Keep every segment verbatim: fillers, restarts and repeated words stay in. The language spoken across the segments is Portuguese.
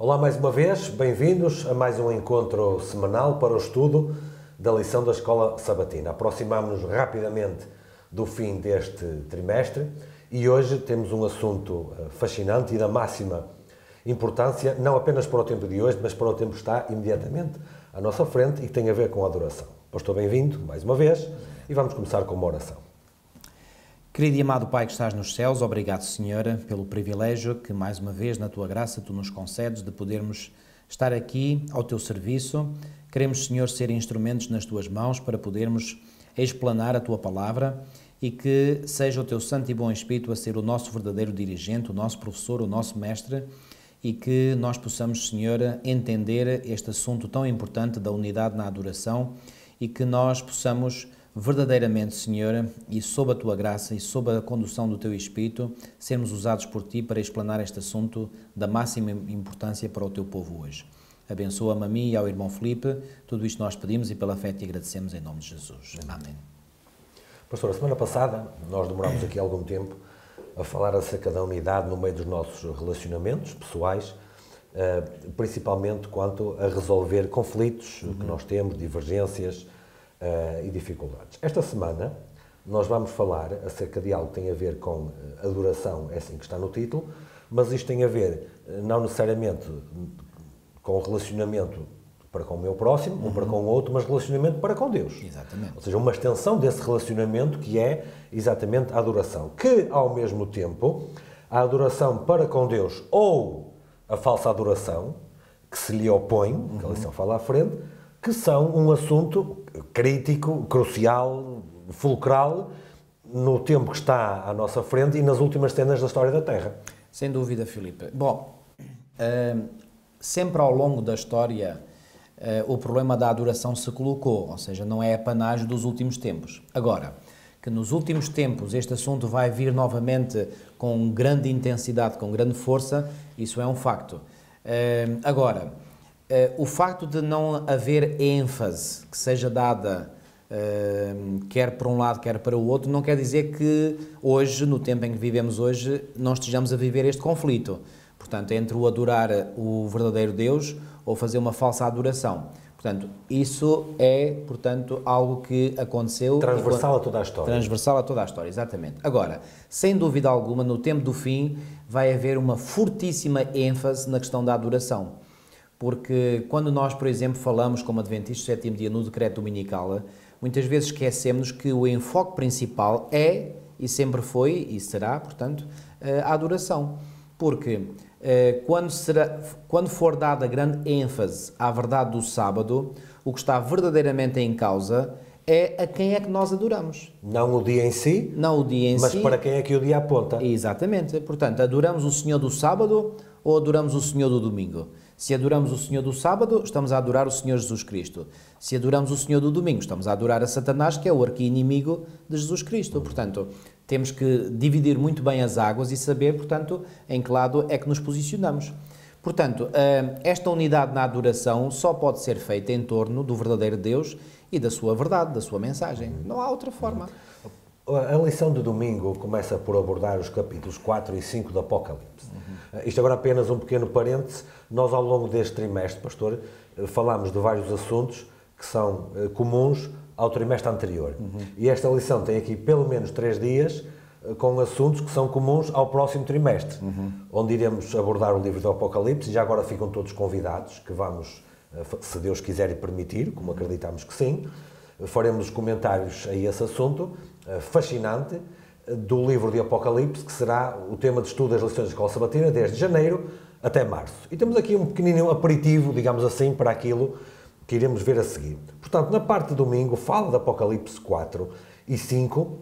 Olá mais uma vez, bem-vindos a mais um encontro semanal para o estudo da lição da Escola Sabatina. Aproximamos-nos rapidamente do fim deste trimestre e hoje temos um assunto fascinante e da máxima importância, não apenas para o tempo de hoje, mas para o tempo que está imediatamente à nossa frente e que tem a ver com a adoração. Pastor, bem-vindo mais uma vez e vamos começar com uma oração. Querido e amado Pai que estás nos céus, obrigado, Senhora, pelo privilégio que, mais uma vez, na Tua graça, Tu nos concedes de podermos estar aqui ao Teu serviço. Queremos, Senhor, ser instrumentos nas Tuas mãos para podermos explanar a Tua palavra e que seja o Teu Santo e Bom Espírito a ser o nosso verdadeiro dirigente, o nosso professor, o nosso mestre e que nós possamos, Senhora, entender este assunto tão importante da unidade na adoração e que nós possamos verdadeiramente, Senhora, e sob a Tua graça e sob a condução do Teu Espírito, sermos usados por Ti para explanar este assunto da máxima importância para o Teu povo hoje. Abençoa-me a mim e ao irmão Felipe. Tudo isto nós pedimos e pela fé Te agradecemos em nome de Jesus. Amém. Pastor, a semana passada nós demorámos aqui algum tempo a falar acerca da unidade no meio dos nossos relacionamentos pessoais, principalmente quanto a resolver conflitos que nós temos, divergências, Uh, e dificuldades. Esta semana nós vamos falar acerca de algo que tem a ver com adoração, é assim que está no título, mas isto tem a ver não necessariamente com relacionamento para com o meu próximo, uhum, ou para com o outro, mas relacionamento para com Deus. Exatamente. Ou seja, uma extensão desse relacionamento que é exatamente a adoração, que ao mesmo tempo a adoração para com Deus ou a falsa adoração que se lhe opõe, uhum, que a lição fala à frente, que são um assunto crítico, crucial, fulcral, no tempo que está à nossa frente e nas últimas cenas da história da Terra. Sem dúvida, Filipe. Bom, uh, sempre ao longo da história uh, o problema da adoração se colocou, ou seja, não é apanagem dos últimos tempos. Agora, que nos últimos tempos este assunto vai vir novamente com grande intensidade, com grande força, isso é um facto. Uh, agora... Uh, o facto de não haver ênfase que seja dada uh, quer para um lado, quer para o outro, não quer dizer que hoje, no tempo em que vivemos hoje, não estejamos a viver este conflito. Portanto, entre o adorar o verdadeiro Deus ou fazer uma falsa adoração. Portanto, isso é, portanto, algo que aconteceu... Transversal a toda a história. Transversal a toda a história, exatamente. Agora, sem dúvida alguma, no tempo do fim, vai haver uma fortíssima ênfase na questão da adoração. Porque quando nós, por exemplo, falamos como Adventistas do sétimo dia no decreto dominical, muitas vezes esquecemos que o enfoque principal é, e sempre foi, e será, portanto, a adoração. Porque quando, será, quando for dada grande ênfase à verdade do sábado, o que está verdadeiramente em causa é a quem é que nós adoramos. Não o dia em si, não o dia em mas si, para quem é que o dia aponta. Exatamente. Portanto, adoramos o Senhor do sábado ou adoramos o Senhor do domingo? Se adoramos o Senhor do sábado, estamos a adorar o Senhor Jesus Cristo. Se adoramos o Senhor do domingo, estamos a adorar a Satanás, que é o arqui-inimigo de Jesus Cristo. Portanto, temos que dividir muito bem as águas e saber, portanto, em que lado é que nos posicionamos. Portanto, esta unidade na adoração só pode ser feita em torno do verdadeiro Deus e da sua verdade, da sua mensagem. Não há outra forma. A lição de domingo começa por abordar os capítulos quatro e cinco do Apocalipse. Uhum. Isto agora apenas um pequeno parêntese. Nós, ao longo deste trimestre, pastor, falámos de vários assuntos que são comuns ao trimestre anterior. Uhum. E esta lição tem aqui pelo menos três dias com assuntos que são comuns ao próximo trimestre, uhum, onde iremos abordar o livro do Apocalipse. E já agora ficam todos convidados, que vamos, se Deus quiser e permitir, como acreditamos que sim, faremos comentários a esse assunto fascinante do livro de Apocalipse, que será o tema de estudo das lições da Escola Sabatina desde janeiro até março. E temos aqui um pequenino aperitivo, digamos assim, para aquilo que iremos ver a seguir. Portanto, na parte de domingo, fala de Apocalipse quatro e cinco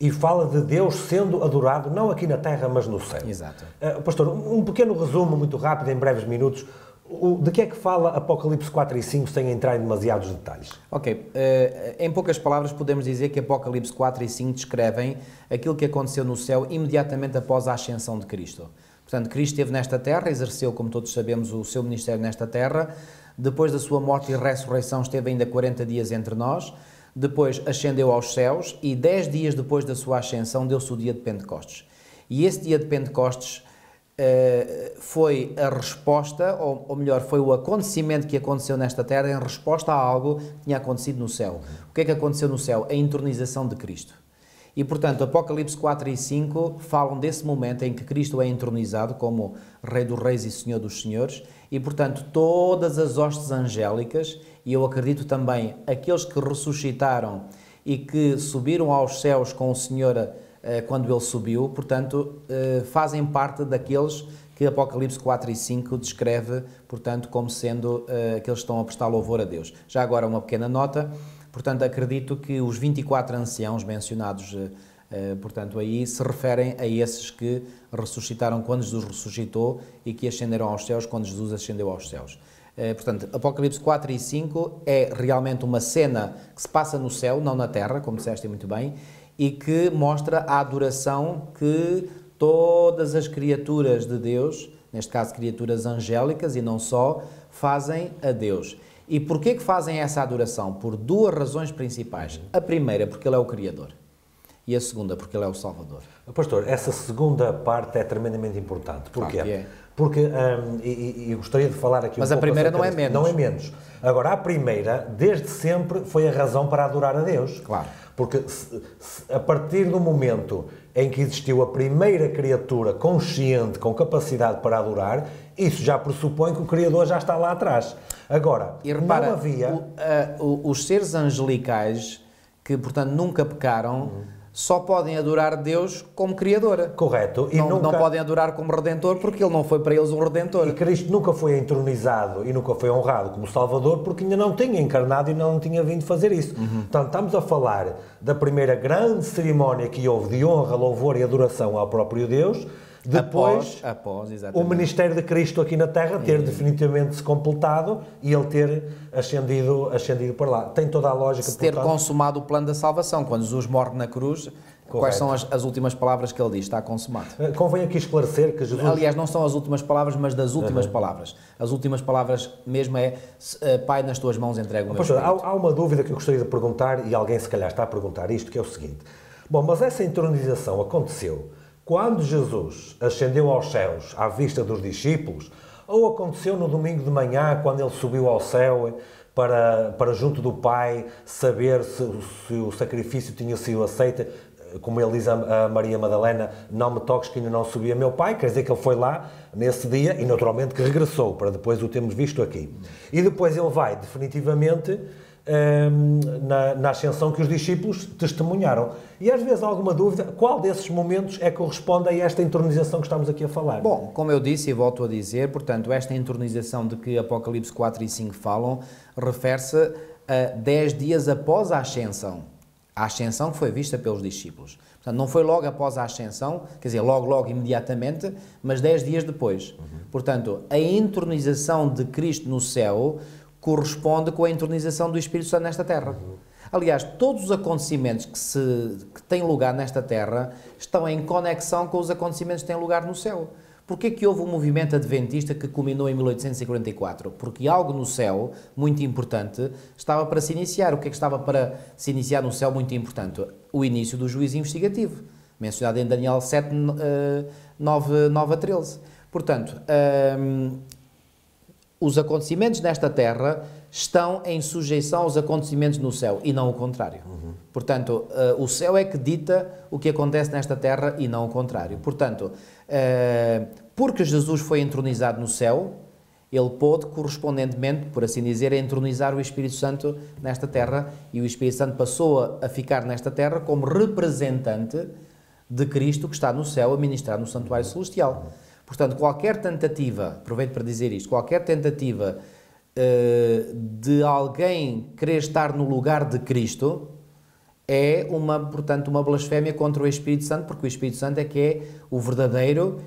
e fala de Deus sendo adorado, não aqui na terra, mas no céu. Exato. Uh, pastor, um pequeno resumo, muito rápido, em breves minutos. O, de que é que fala Apocalipse quatro e cinco sem entrar em demasiados detalhes? Ok. Uh, em poucas palavras podemos dizer que Apocalipse quatro e cinco descrevem aquilo que aconteceu no céu imediatamente após a ascensão de Cristo. Portanto, Cristo esteve nesta terra, exerceu, como todos sabemos, o seu ministério nesta terra. Depois da sua morte e ressurreição esteve ainda quarenta dias entre nós. Depois ascendeu aos céus e dez dias depois da sua ascensão deu-se o dia de Pentecostes. E esse dia de Pentecostes Uh, foi a resposta, ou, ou melhor, foi o acontecimento que aconteceu nesta terra em resposta a algo que tinha acontecido no céu. O que é que aconteceu no céu? A entronização de Cristo. E, portanto, Apocalipse quatro e cinco falam desse momento em que Cristo é entronizado como Rei dos Reis e Senhor dos Senhores, e, portanto, todas as hostes angélicas, e eu acredito também aqueles que ressuscitaram e que subiram aos céus com o Senhor quando ele subiu, portanto, fazem parte daqueles que Apocalipse quatro e cinco descreve, portanto, como sendo aqueles que estão a prestar louvor a Deus. Já agora uma pequena nota, portanto, acredito que os vinte e quatro anciãos mencionados, portanto, aí se referem a esses que ressuscitaram quando Jesus ressuscitou e que ascenderam aos céus quando Jesus ascendeu aos céus. Portanto, Apocalipse quatro e cinco é realmente uma cena que se passa no céu, não na terra, como disseste muito bem, e que mostra a adoração que todas as criaturas de Deus, neste caso criaturas angélicas e não só, fazem a Deus. E porquê que fazem essa adoração? Por duas razões principais. A primeira, porque Ele é o Criador. E a segunda, porque Ele é o Salvador. Pastor, essa segunda parte é tremendamente importante. Porquê? Claro que é. Porque, hum, e, e eu gostaria de falar aqui... Mas um a primeira não é menos. Não é menos. Agora, a primeira, desde sempre, foi a razão para adorar a Deus. Claro. Porque se, se, a partir do momento em que existiu a primeira criatura consciente, com capacidade para adorar, isso já pressupõe que o Criador já está lá atrás. Agora, e repara, não havia... O, a, os seres angelicais, que, portanto, nunca pecaram... Uhum. Só podem adorar Deus como Criadora. Correto. E não, nunca... não podem adorar como Redentor, porque Ele não foi para eles um Redentor. E Cristo nunca foi entronizado e nunca foi honrado como Salvador, porque ainda não tinha encarnado e não tinha vindo fazer isso. Uhum. Portanto, estamos a falar da primeira grande cerimónia que houve de honra, louvor e adoração ao próprio Deus. Depois, após, após, o ministério de Cristo aqui na Terra ter Sim. definitivamente se completado e Ele ter ascendido, ascendido para lá. Tem toda a lógica. Se ter portanto... consumado o plano da salvação. Quando Jesus morre na cruz, Correto. Quais são as, as últimas palavras que Ele diz? Está consumado. Convém aqui esclarecer que Jesus... Aliás, não são as últimas palavras, mas das últimas uhum. palavras. As últimas palavras mesmo é, Pai, nas tuas mãos entrego o meu espírito. Há, há uma dúvida que eu gostaria de perguntar, e alguém se calhar está a perguntar isto, que é o seguinte. Bom, mas essa entronização aconteceu... Quando Jesus ascendeu aos céus à vista dos discípulos, ou aconteceu no domingo de manhã, quando Ele subiu ao céu para, para junto do Pai, saber se, se o sacrifício tinha sido aceito, como Ele diz a, a Maria Madalena, não me toques que ainda não subi a meu Pai, quer dizer que Ele foi lá nesse dia e naturalmente que regressou, para depois o termos visto aqui. E depois Ele vai definitivamente... Na, na ascensão que os discípulos testemunharam. E às vezes há alguma dúvida, qual desses momentos é que corresponde a esta entronização que estamos aqui a falar? Bom, como eu disse e volto a dizer, portanto, esta entronização de que Apocalipse quatro e cinco falam, refere-se a dez dias após a ascensão. A ascensão que foi vista pelos discípulos. Portanto, não foi logo após a ascensão, quer dizer, logo, logo, imediatamente, mas dez dias depois. Uhum. Portanto, a entronização de Cristo no céu corresponde com a entronização do Espírito Santo nesta terra. Uhum. Aliás, todos os acontecimentos que, se, que têm lugar nesta terra estão em conexão com os acontecimentos que têm lugar no céu. Porquê que houve um movimento adventista que culminou em mil oitocentos e quarenta e quatro? Porque algo no céu, muito importante, estava para se iniciar. O que é que estava para se iniciar no céu, muito importante? O início do juízo investigativo, mencionado em Daniel sete, nove a treze. Portanto... Hum, os acontecimentos nesta terra estão em sujeição aos acontecimentos no céu e não o contrário. Uhum. Portanto, uh, o céu é que dita o que acontece nesta terra e não o contrário. Portanto, uh, porque Jesus foi entronizado no céu, Ele pôde correspondentemente, por assim dizer, entronizar o Espírito Santo nesta terra, e o Espírito Santo passou a ficar nesta terra como representante de Cristo que está no céu a ministrar no santuário celestial. Portanto, qualquer tentativa, aproveito para dizer isto, qualquer tentativa uh, de alguém querer estar no lugar de Cristo é, uma, portanto, uma blasfémia contra o Espírito Santo, porque o Espírito Santo é que é o verdadeiro,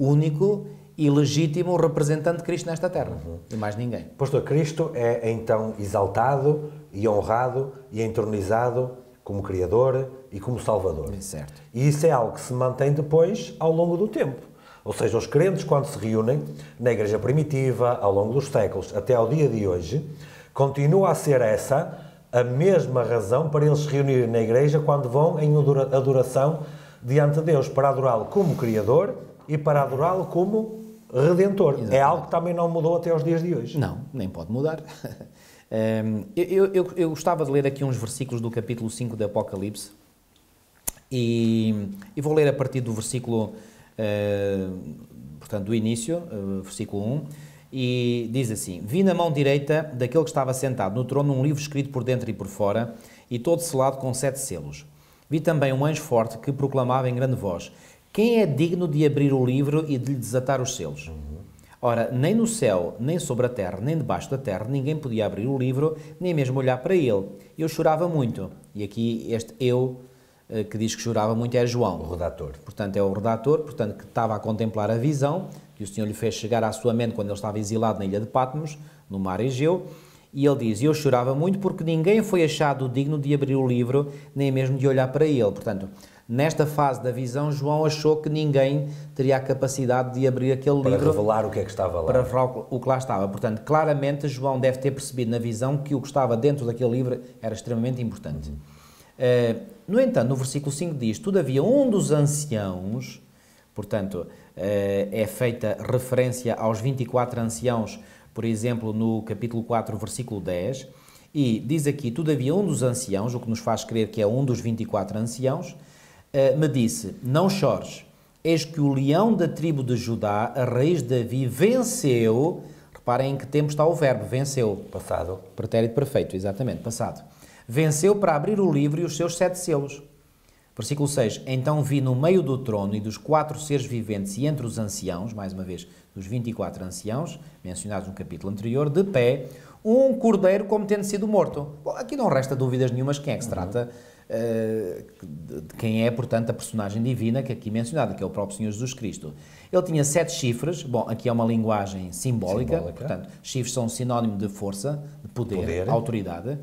único e legítimo representante de Cristo nesta terra, uhum. e mais ninguém. Pastor, Cristo é então exaltado e honrado e entronizado como Criador e como Salvador. É certo. E isso é algo que se mantém depois ao longo do tempo. Ou seja, os crentes, quando se reúnem na Igreja primitiva, ao longo dos séculos, até ao dia de hoje, continua a ser essa a mesma razão para eles se reunirem na Igreja quando vão em adoração diante de Deus, para adorá-lo como Criador e para adorá-lo como Redentor. Exatamente. É algo que também não mudou até aos dias de hoje. Não, nem pode mudar. eu, eu, eu gostava de ler aqui uns versículos do capítulo cinco do Apocalipse e, e vou ler a partir do versículo, portanto, do início, versículo um, e diz assim: vi na mão direita daquele que estava sentado no trono um livro escrito por dentro e por fora e todo selado com sete selos. Vi também um anjo forte que proclamava em grande voz: quem é digno de abrir o livro e de lhe desatar os selos? Uhum. Ora, nem no céu, nem sobre a terra, nem debaixo da terra, ninguém podia abrir o livro, nem mesmo olhar para ele. Eu chorava muito. E aqui este eu, que diz que chorava muito, é João. O redator. Portanto, é o redator, portanto, que estava a contemplar a visão, que o Senhor lhe fez chegar à sua mente quando ele estava exilado na ilha de Patmos, no mar Egeu. E ele diz: eu chorava muito porque ninguém foi achado digno de abrir o livro, nem mesmo de olhar para ele. Portanto, nesta fase da visão, João achou que ninguém teria a capacidade de abrir aquele livro. Para revelar o que é que estava lá. Para revelar o que lá estava. Portanto, claramente, João deve ter percebido na visão que o que estava dentro daquele livro era extremamente importante. Uhum. Uh, no entanto, no versículo cinco diz: todavia um dos anciãos, portanto, uh, é feita referência aos vinte e quatro anciãos, por exemplo, no capítulo quatro, versículo dez, e diz aqui: todavia um dos anciãos, o que nos faz crer que é um dos vinte e quatro anciãos, me disse: não chores, eis que o leão da tribo de Judá, a raiz de Davi, venceu. Reparem em que tempo está o verbo, venceu. Passado. Pretérito perfeito, exatamente, passado. Venceu para abrir o livro e os seus sete selos. Versículo seis, então vi no meio do trono e dos quatro seres viventes e entre os anciãos, mais uma vez, dos vinte e quatro anciãos, mencionados no capítulo anterior, de pé, um cordeiro como tendo sido morto. Bom, aqui não resta dúvidas nenhumas quem é que se trata. Uh, de quem é, portanto, a personagem divina que aqui mencionada, que é o próprio Senhor Jesus Cristo. Ele tinha sete chifres. Bom, aqui é uma linguagem simbólica, simbólica. Portanto, chifres são sinónimo de força, de poder, poder, autoridade,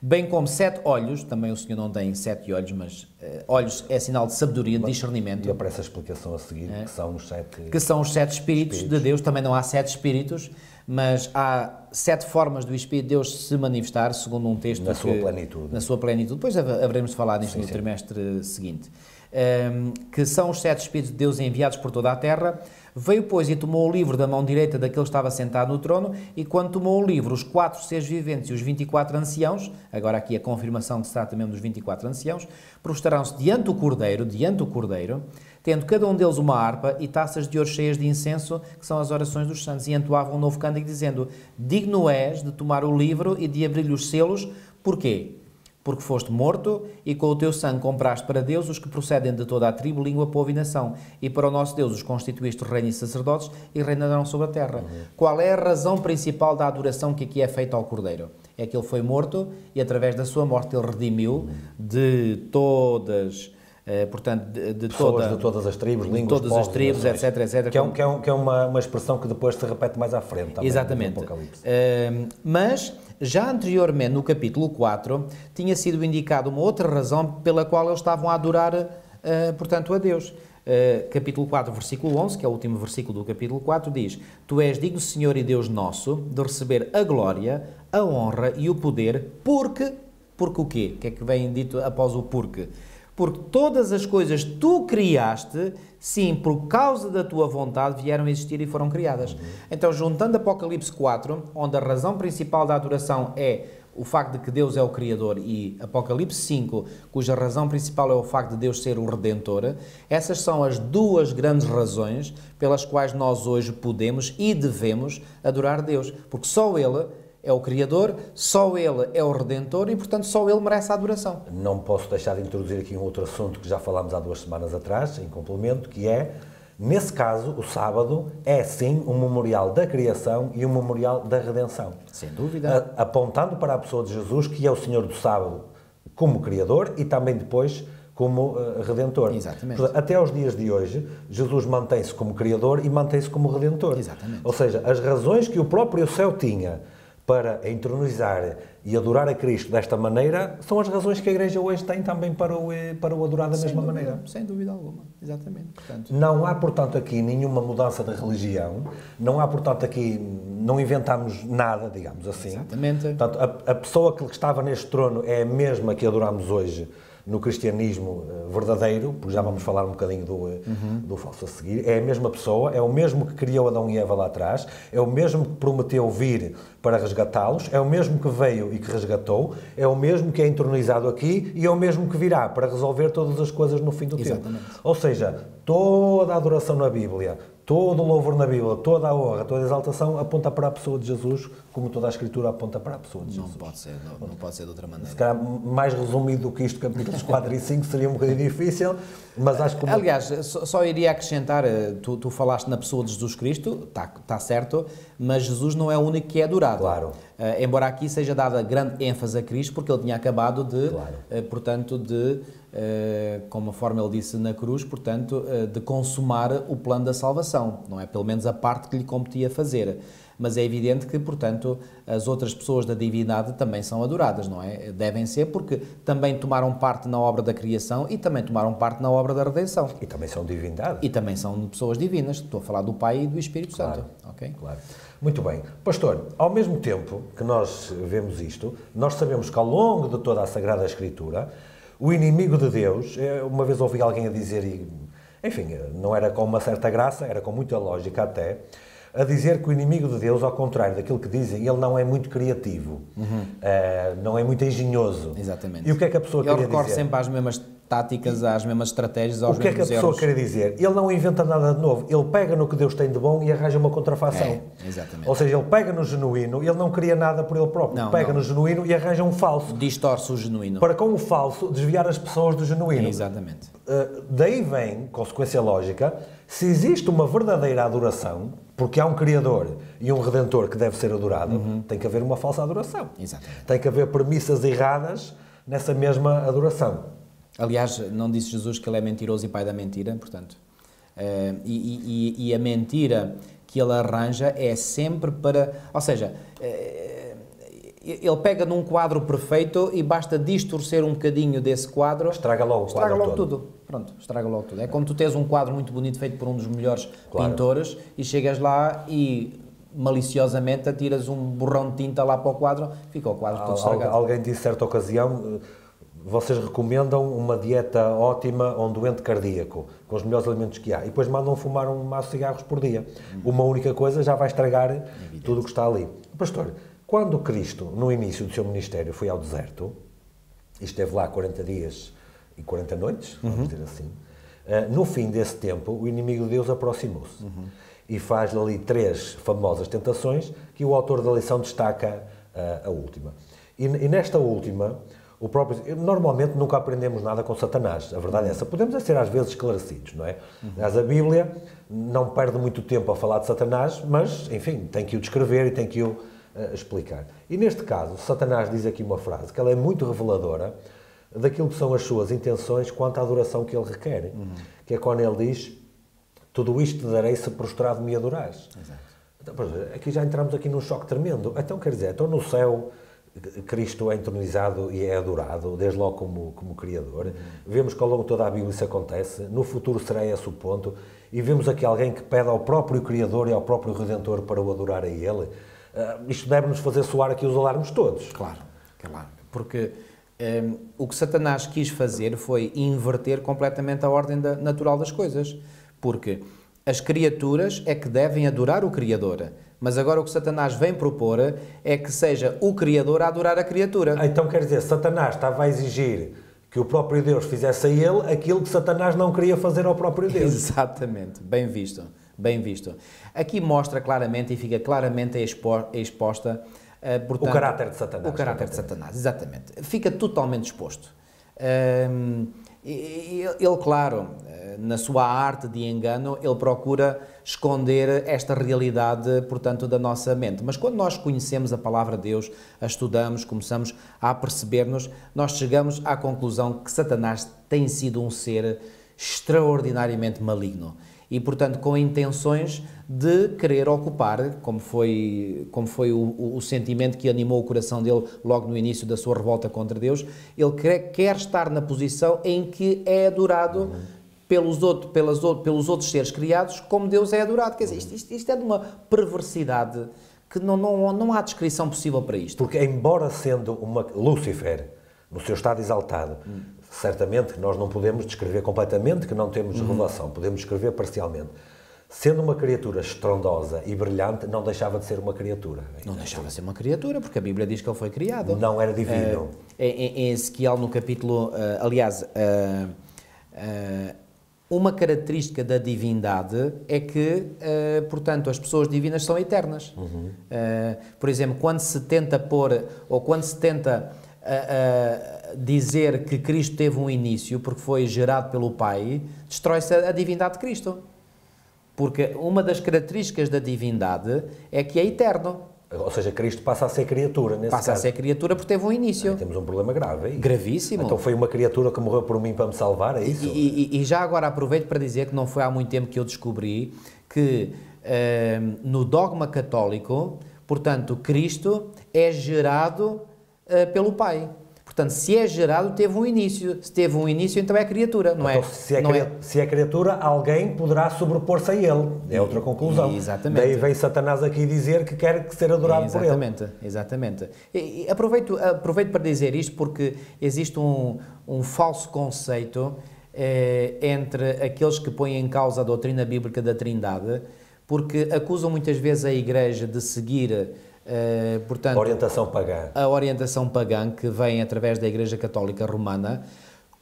bem como sete olhos. Também o Senhor não tem sete olhos, mas uh, olhos é sinal de sabedoria, de discernimento. E aparece a explicação a seguir, é, que são os sete... Que são os sete espíritos, espíritos de Deus. Também não há sete espíritos, mas há sete formas do Espírito de Deus se manifestar, segundo um texto... Na que, sua plenitude. Na sua plenitude. Depois haveremos de falar nisto sim, no sim. trimestre seguinte. Um, que são os sete Espíritos de Deus enviados por toda a terra. Veio, pois, e tomou o livro da mão direita daquele que estava sentado no trono, e quando tomou o livro, os quatro seres viventes e os vinte e quatro anciãos, agora aqui a confirmação que se trata mesmo dos vinte e quatro anciãos, prostraram-se diante do Cordeiro, diante do Cordeiro, tendo cada um deles uma harpa e taças de ouro cheias de incenso, que são as orações dos santos, e entoavam um novo cântico, dizendo: digno és de tomar o livro e de abrir-lhe os selos. Porquê? Porque foste morto e com o teu sangue compraste para Deus os que procedem de toda a tribo, língua, povo e nação, e para o nosso Deus os constituíste reino e sacerdotes e reinarão sobre a terra. Uhum. Qual é a razão principal da adoração que aqui é feita ao Cordeiro? É que ele foi morto e através da sua morte ele redimiu uhum. de todas... Uh, portanto, de, de, toda, de todas as tribos, línguas, todas povos, as tribos, etc, etc, que é, um, que é, um, que é uma, uma expressão que depois se repete mais à frente também, exatamente, no Apocalipse. Uh, mas já anteriormente no capítulo quatro tinha sido indicado uma outra razão pela qual eles estavam a adorar uh, portanto a Deus. uh, capítulo quatro, versículo onze, que é o último versículo do capítulo quatro, diz: tu és digno, Senhor e Deus nosso, de receber a glória, a honra e o poder, porque porque o quê? O que é que vem dito após o porque? Porque todas as coisas tu criaste, sim, por causa da tua vontade, vieram a existir e foram criadas. Uhum. Então, juntando Apocalipse quatro, onde a razão principal da adoração é o facto de que Deus é o Criador, e Apocalipse cinco, cuja razão principal é o facto de Deus ser o Redentor, essas são as duas grandes razões pelas quais nós hoje podemos e devemos adorar Deus. Porque só Ele é o Criador, só Ele é o Redentor e, portanto, só Ele merece a adoração. Não posso deixar de introduzir aqui um outro assunto que já falámos há duas semanas atrás, em complemento, que é, nesse caso, o sábado é, sim, um memorial da criação e um memorial da redenção. Sem dúvida. A, apontando para a pessoa de Jesus, que é o Senhor do sábado como Criador e também depois como uh, Redentor. Exatamente. Portanto, até aos dias de hoje, Jesus mantém-se como Criador e mantém-se como Redentor. Exatamente. Ou seja, as razões que o próprio céu tinha para entronizar e adorar a Cristo desta maneira, são as razões que a Igreja hoje tem também para o, para o adorar da mesma maneira. Sem dúvida alguma, exatamente. Portanto, não há, portanto, aqui nenhuma mudança de religião, não há, portanto, aqui, não inventamos nada, digamos assim. Exatamente. Portanto, a, a pessoa que estava neste trono é a mesma que adoramos hoje, no cristianismo verdadeiro, porque já vamos falar um bocadinho do, uhum. do falso a seguir, é a mesma pessoa, é o mesmo que criou Adão e Eva lá atrás, é o mesmo que prometeu vir para resgatá-los, é o mesmo que veio e que resgatou, é o mesmo que é entronizado aqui e é o mesmo que virá para resolver todas as coisas no fim do Exatamente. tempo. Ou seja, toda a adoração na Bíblia, todo o louvor na Bíblia, toda a honra, toda a exaltação aponta para a pessoa de Jesus, como toda a Escritura aponta para a pessoa de Jesus. Não pode ser, não, não pode ser de outra maneira. Se calhar mais resumido do que isto, capítulos quatro e cinco, seria um bocadinho difícil, mas acho que... Aliás, só, só iria acrescentar, tu, tu falaste na pessoa de Jesus Cristo, está tá certo, mas Jesus não é o único que é adorado. Claro. Uh, embora aqui seja dada grande ênfase a Cristo, porque ele tinha acabado de, claro. uh, portanto, de... Uh, como a forma ele disse na cruz, portanto, uh, de consumar o plano da salvação, não é? Pelo menos a parte que lhe competia fazer. Mas é evidente que, portanto, as outras pessoas da divindade também são adoradas, não é? Devem ser, porque também tomaram parte na obra da criação e também tomaram parte na obra da redenção. E também são divindade. E também são pessoas divinas. Estou a falar do Pai e do Espírito claro. Santo. Ok? Claro. Muito bem. Pastor, ao mesmo tempo que nós vemos isto, nós sabemos que ao longo de toda a Sagrada Escritura, o inimigo de Deus, uma vez ouvi alguém a dizer, e, enfim, não era com uma certa graça, era com muita lógica até, a dizer que o inimigo de Deus, ao contrário daquilo que dizem, ele não é muito criativo, uhum. uh, não é muito engenhoso. Exatamente. E o que é que a pessoa queria dizer? Ele recorre sempre às mesmas táticas, às mesmas estratégias, aos mesmos erros. O que é que a pessoa queria dizer? Ele não inventa nada de novo, ele pega no que Deus tem de bom e arranja uma contrafação. É, exatamente. Ou seja, ele pega no genuíno, ele não cria nada por ele próprio, não, pega não. no genuíno e arranja um falso. Distorce o genuíno. Para com o falso desviar as pessoas do genuíno. É, exatamente. Uh, daí vem, consequência lógica, se existe uma verdadeira adoração, porque há um Criador e um Redentor que deve ser adorado, uhum. tem que haver uma falsa adoração. Exatamente. Tem que haver premissas erradas nessa mesma adoração. Aliás, não disse Jesus que ele é mentiroso e pai da mentira, portanto. Uh, e, e, e a mentira que ele arranja é sempre para... Ou seja, uh, ele pega num quadro perfeito e basta distorcer um bocadinho desse quadro... Estraga logo o quadro Estraga logo todo. tudo. Pronto, estraga logo tudo. É como tu tens um quadro muito bonito feito por um dos melhores claro. pintores e chegas lá e... maliciosamente atiras um borrão de tinta lá para o quadro, fica o quadro Al, todo estragado. Alguém disse, certa ocasião, vocês recomendam uma dieta ótima a um doente cardíaco, com os melhores alimentos que há, e depois mandam fumar um maço de cigarros por dia. Hum. Uma única coisa já vai estragar Evidente. tudo o que está ali. Pastor, quando Cristo, no início do seu ministério, foi ao deserto, e esteve lá quarenta dias e quarenta noites, vamos uhum. dizer assim, no fim desse tempo, o inimigo de Deus aproximou-se. Uhum. E faz ali três famosas tentações, que o autor da lição destaca uh, a última. E, e nesta última, o próprio... Normalmente nunca aprendemos nada com Satanás, a verdade uhum. é essa. Podemos é ser às vezes esclarecidos, não é? Uhum. Mas a Bíblia não perde muito tempo a falar de Satanás, mas, enfim, tem que o descrever e tem que o uh, explicar. E neste caso, Satanás diz aqui uma frase, que ela é muito reveladora daquilo que são as suas intenções quanto à adoração que ele requer. Uhum. Que é quando ele diz... Tudo isto te darei se prostrado me adorares. Exato. Então, aqui já entramos aqui num choque tremendo. Então, quer dizer, então no céu Cristo é entronizado e é adorado, desde logo como, como Criador. Uhum. Vemos que ao longo de toda a Bíblia isso acontece. No futuro será esse o ponto. E vemos aqui alguém que pede ao próprio Criador e ao próprio Redentor para o adorar a Ele. Uh, isto deve-nos fazer soar aqui os alarmes todos. Claro, claro. Porque... Um, o que Satanás quis fazer foi inverter completamente a ordem da, natural das coisas, porque as criaturas é que devem adorar o Criador, mas agora o que Satanás vem propor é que seja o Criador a adorar a criatura. Então quer dizer, Satanás estava a exigir que o próprio Deus fizesse a ele aquilo que Satanás não queria fazer ao próprio Deus. Exatamente, bem visto, bem visto. Aqui mostra claramente e fica claramente expo- exposta Uh, portanto, o caráter de Satanás. O caráter de Satanás, exatamente. Fica totalmente exposto. Uh, ele, claro, na sua arte de engano, ele procura esconder esta realidade, portanto, da nossa mente. Mas quando nós conhecemos a Palavra de Deus, a estudamos, começamos a perceber-nos, nós chegamos à conclusão que Satanás tem sido um ser extraordinariamente maligno. E, portanto, com intenções de querer ocupar, como foi, como foi o, o sentimento que animou o coração dele logo no início da sua revolta contra Deus, ele quer, quer estar na posição em que é adorado uhum. pelos, outro, pelas, pelos outros seres criados como Deus é adorado. Quer dizer, isto, isto, isto é de uma perversidade que não, não, não há descrição possível para isto. Porque, embora sendo uma Lúcifer, no seu estado exaltado, uhum. Certamente nós não podemos descrever completamente, que não temos uhum. revelação, podemos descrever parcialmente. Sendo uma criatura estrondosa e brilhante, não deixava de ser uma criatura. Não deixava de ser uma criatura, porque a Bíblia diz que ele foi criado. Não era divino. É, em, em Ezequiel, no capítulo... Aliás, uma característica da divindade é que, portanto, as pessoas divinas são eternas. Uhum. Por exemplo, quando se tenta pôr, ou quando se tenta... A, a dizer que Cristo teve um início porque foi gerado pelo Pai, destrói-se a, a divindade de Cristo. Porque uma das características da divindade é que é eterno. Ou seja, Cristo passa a ser criatura nesse Passa caso. a ser criatura porque teve um início. Aí temos um problema grave. Aí. Gravíssimo. Então foi uma criatura que morreu por mim para me salvar, é isso? E, e, e já agora aproveito para dizer que não foi há muito tempo que eu descobri que uh, no dogma católico, portanto, Cristo é gerado pelo Pai. Portanto, se é gerado, teve um início. Se teve um início, então é criatura, não, então, é? Se é, não é? Se é criatura, alguém poderá sobrepor-se a ele. É outra conclusão. Exatamente. Daí vem Satanás aqui dizer que quer ser adorado exatamente, por ele. Exatamente. E, e aproveito, aproveito para dizer isto porque existe um, um falso conceito eh, entre aqueles que põem em causa a doutrina bíblica da Trindade, porque acusam muitas vezes a Igreja de seguir Uh, portanto, orientação pagã. a orientação pagã que vem através da Igreja Católica Romana,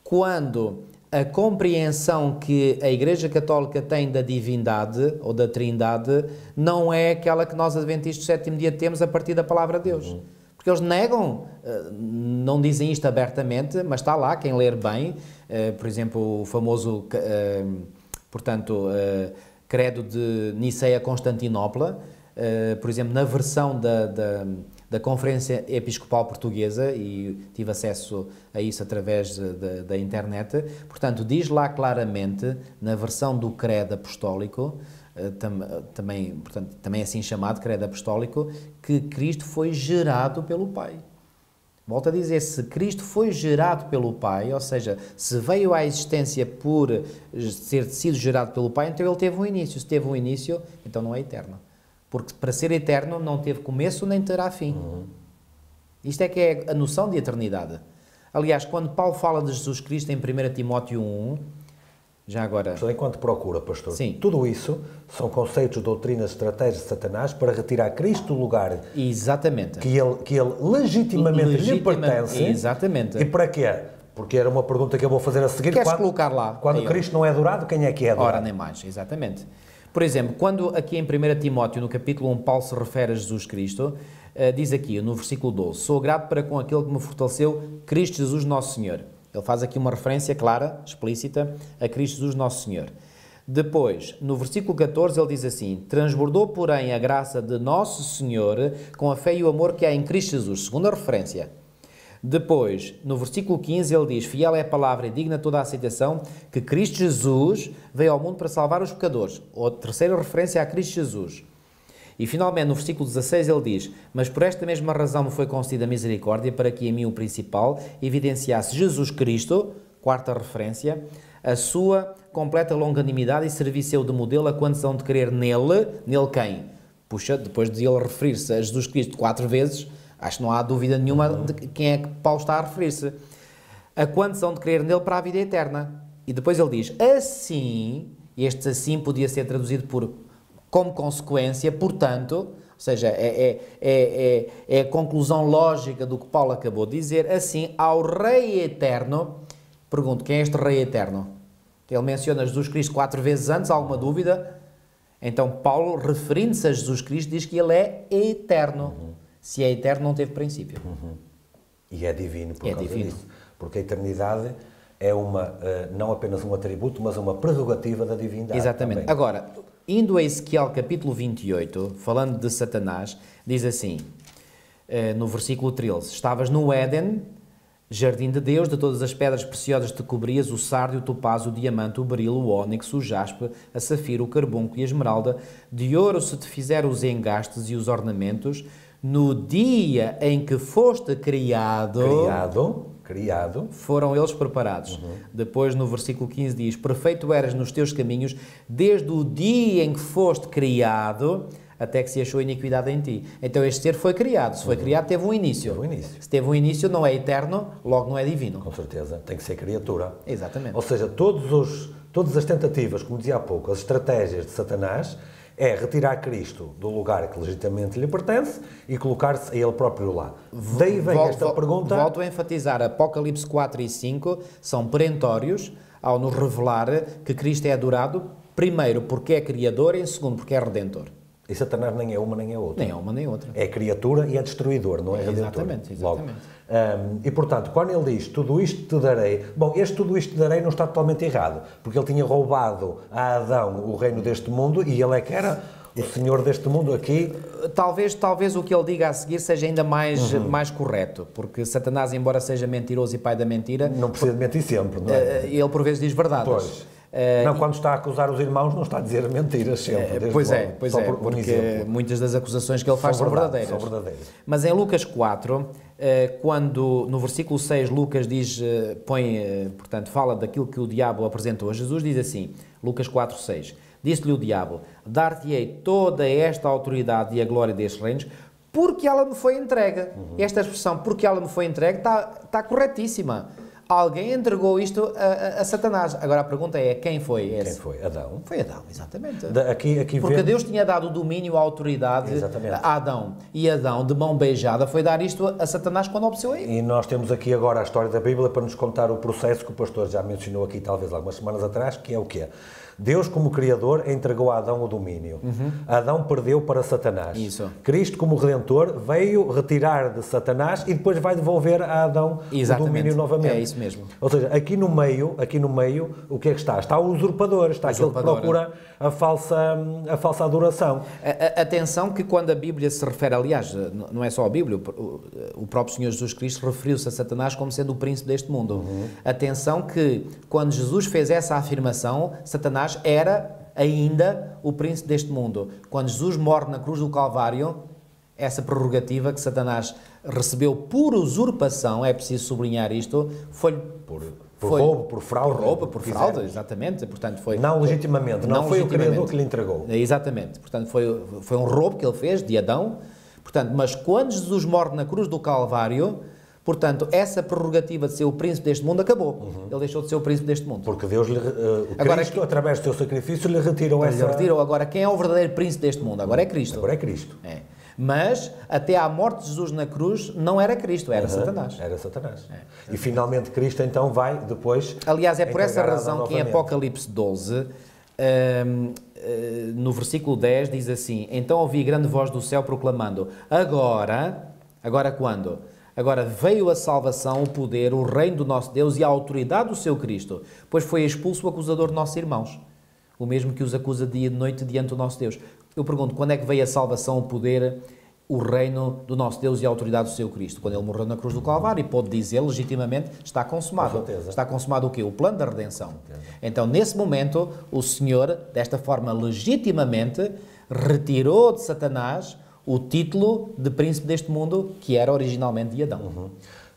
quando a compreensão que a Igreja Católica tem da divindade ou da Trindade não é aquela que nós adventistas do sétimo dia temos a partir da Palavra de Deus. Uhum. Porque eles negam, não dizem isto abertamente, mas está lá, quem ler bem, uh, por exemplo, o famoso, uh, portanto, uh, Credo de Niceia-Constantinopla. Uh, por exemplo, na versão da, da, da Conferência Episcopal Portuguesa, e tive acesso a isso através de, de, da internet, portanto, diz lá claramente, na versão do Credo Apostólico, uh, tam, também, portanto, também assim chamado Credo Apostólico, que Cristo foi gerado pelo Pai. Volto a dizer, se Cristo foi gerado pelo Pai, ou seja, se veio à existência por ter sido gerado pelo Pai, então ele teve um início. Se teve um início, então não é eterno. Porque para ser eterno não teve começo nem terá fim. Uhum. Isto é que é a noção de eternidade. Aliás, quando Paulo fala de Jesus Cristo em primeiro Timóteo um, já agora... Enquanto procura, pastor, Sim. tudo isso são conceitos, doutrinas, estratégias de Satanás para retirar Cristo do lugar Exatamente. que ele, que ele legitimamente Legitima... lhe pertence. Exatamente. E para quê? Porque era uma pergunta que eu vou fazer a seguir. Queres quando, colocar lá? Quando Cristo eu. não é adorado, quem é que é adorado? Ora, nem mais. Exatamente. Por exemplo, quando aqui em primeiro Timóteo, no capítulo um, Paulo se refere a Jesus Cristo, uh, diz aqui, no versículo doze, sou grato para com aquele que me fortaleceu, Cristo Jesus nosso Senhor. Ele faz aqui uma referência clara, explícita, a Cristo Jesus nosso Senhor. Depois, no versículo catorze, ele diz assim, transbordou, porém, a graça de nosso Senhor com a fé e o amor que há em Cristo Jesus. Segunda referência. Depois, no versículo quinze, ele diz, fiel é a palavra e digna toda a aceitação, que Cristo Jesus veio ao mundo para salvar os pecadores. Ou terceira referência a Cristo Jesus. E finalmente, no versículo dezasseis, ele diz, mas por esta mesma razão me foi concedida misericórdia, para que em mim o principal evidenciasse Jesus Cristo, quarta referência, a sua completa longanimidade e serviço de modelo a quantos hão de crer nele, nele quem? Puxa, depois de ele referir-se a Jesus Cristo quatro vezes, acho que não há dúvida nenhuma de quem é que Paulo está a referir-se. A quantos hão de crer nele para a vida eterna. E depois ele diz, assim, este assim podia ser traduzido por como consequência, portanto, ou seja, é, é, é, é, é a conclusão lógica do que Paulo acabou de dizer, assim, ao Rei Eterno, pergunto, quem é este Rei Eterno? Ele menciona Jesus Cristo quatro vezes antes, alguma dúvida? Então Paulo, referindo-se a Jesus Cristo, diz que ele é eterno. Uhum. Se é eterno, não teve princípio. Uhum. E é divino por é causa divino. disso. Porque a eternidade é uma, não apenas um atributo, mas uma prerrogativa da divindade. Exatamente. Também. Agora, indo a Ezequiel capítulo vinte e oito, falando de Satanás, diz assim, no versículo treze, estavas no Éden, jardim de Deus, de todas as pedras preciosas te cobrias, o sardio, o topázio, o diamante, o berilo, o ónix, o jaspe, a safira, o carbunco e a esmeralda, de ouro se te fizeram os engastes e os ornamentos, no dia em que foste criado, criado, criado. foram eles preparados. Uhum. Depois, no versículo quinze, diz, perfeito eras nos teus caminhos, desde o dia em que foste criado, até que se achou iniquidade em ti. Então este ser foi criado. Se foi uhum. criado, teve um início. Teve um início. Se teve um início, não é eterno, logo não é divino. Com certeza. Tem que ser criatura. Exatamente. Ou seja, todos os, todas as tentativas, como dizia há pouco, as estratégias de Satanás, é retirar Cristo do lugar que legitimamente lhe pertence e colocar-se a Ele próprio lá. Daí vem vol, esta vol, pergunta... Volto a enfatizar, Apocalipse quatro e cinco são perentórios ao nos revelar que Cristo é adorado, primeiro, porque é Criador, e segundo, porque é Redentor. E Satanás nem é uma nem é outra. Nem é uma nem outra. É criatura e é destruidor, não é, é Redentor. Exatamente, exatamente. Um, e, portanto, quando ele diz, tudo isto te darei... Bom, este tudo isto te darei não está totalmente errado, porque ele tinha roubado a Adão o reino deste mundo e ele é que era o senhor deste mundo aqui. Talvez, talvez o que ele diga a seguir seja ainda mais, uhum. mais correto, porque Satanás, embora seja mentiroso e pai da mentira... Não precisa de mentir sempre, não é? Ele, por vezes, diz verdades. Pois. Uh, não, quando está a acusar os irmãos, não está a dizer mentiras sempre. Uh, pois logo. é, pois Só é, por, por porque exemplo. muitas das acusações que ele faz são, são, verdade, verdadeiras. são verdadeiras. Mas em Lucas quatro, uh, quando no versículo seis Lucas diz, uh, põe, uh, portanto, fala daquilo que o diabo apresentou a Jesus, diz assim, Lucas quatro, seis, disse-lhe o diabo, dar-te-ei toda esta autoridade e a glória destes reinos, porque ela me foi entregue. Uhum. Esta expressão, porque ela me foi entregue, está, está corretíssima. Alguém entregou isto a, a, a Satanás. Agora a pergunta é, quem foi esse? Quem foi? Adão. Foi Adão, exatamente. Da, aqui, aqui Porque vemos... Deus tinha dado o domínio, a autoridade exatamente. a Adão. E Adão, de mão beijada, foi dar isto a Satanás quando obseu ele. E nós temos aqui agora a história da Bíblia para nos contar o processo que o pastor já mencionou aqui, talvez algumas semanas atrás, que é o quê? Deus, como Criador, entregou a Adão o domínio. Uhum. Adão perdeu para Satanás. Isso. Cristo, como Redentor, veio retirar de Satanás e depois vai devolver a Adão Exatamente. o domínio novamente. É isso mesmo. Ou seja, aqui no meio, aqui no meio, o que é que está? Está o usurpador, está usurpador. aquele que procura a falsa, a falsa adoração. A, a, atenção que quando a Bíblia se refere, aliás, não é só a Bíblia, o, o próprio Senhor Jesus Cristo referiu-se a Satanás como sendo o príncipe deste mundo. Uhum. Atenção que quando Jesus fez essa afirmação, Satanás era ainda o príncipe deste mundo. Quando Jesus morre na cruz do Calvário, essa prerrogativa que Satanás recebeu por usurpação, é preciso sublinhar isto, foi por, por foi, roubo, por fraude. Por roubo, por fraude, quisermos. exatamente. Portanto, foi, não legitimamente, não, não foi legitimamente. o Criador que lhe entregou. Exatamente. Portanto, foi, foi um roubo que ele fez, de Adão. Portanto, mas quando Jesus morre na cruz do Calvário... Portanto, essa prerrogativa de ser o príncipe deste mundo acabou. Uhum. Ele deixou de ser o príncipe deste mundo. Porque Deus, lhe, uh, Cristo, agora, que, através do seu sacrifício, lhe retirou essa... Lhe retirou. Agora, quem é o verdadeiro príncipe deste mundo? Agora é Cristo. Agora é Cristo. É. Mas, até à morte de Jesus na cruz, não era Cristo, era uhum. Satanás. Era Satanás. É. E, finalmente, Cristo, então, vai depois... Aliás, é por essa razão que em Apocalipse doze... Um, uh, no versículo dez, diz assim... Então ouvi grande voz do céu proclamando... Agora... Agora quando... Agora veio a salvação, o poder, o reino do nosso Deus e a autoridade do seu Cristo, pois foi expulso o acusador de nossos irmãos, o mesmo que os acusa dia e noite diante do nosso Deus. Eu pergunto, quando é que veio a salvação, o poder, o reino do nosso Deus e a autoridade do seu Cristo? Quando ele morreu na cruz do Calvário e pôde dizer legitimamente, está consumado. Está consumado o quê? O plano da redenção. Então, nesse momento, o Senhor, desta forma legitimamente, retirou de Satanás o título de príncipe deste mundo, que era originalmente de Adão. Uhum.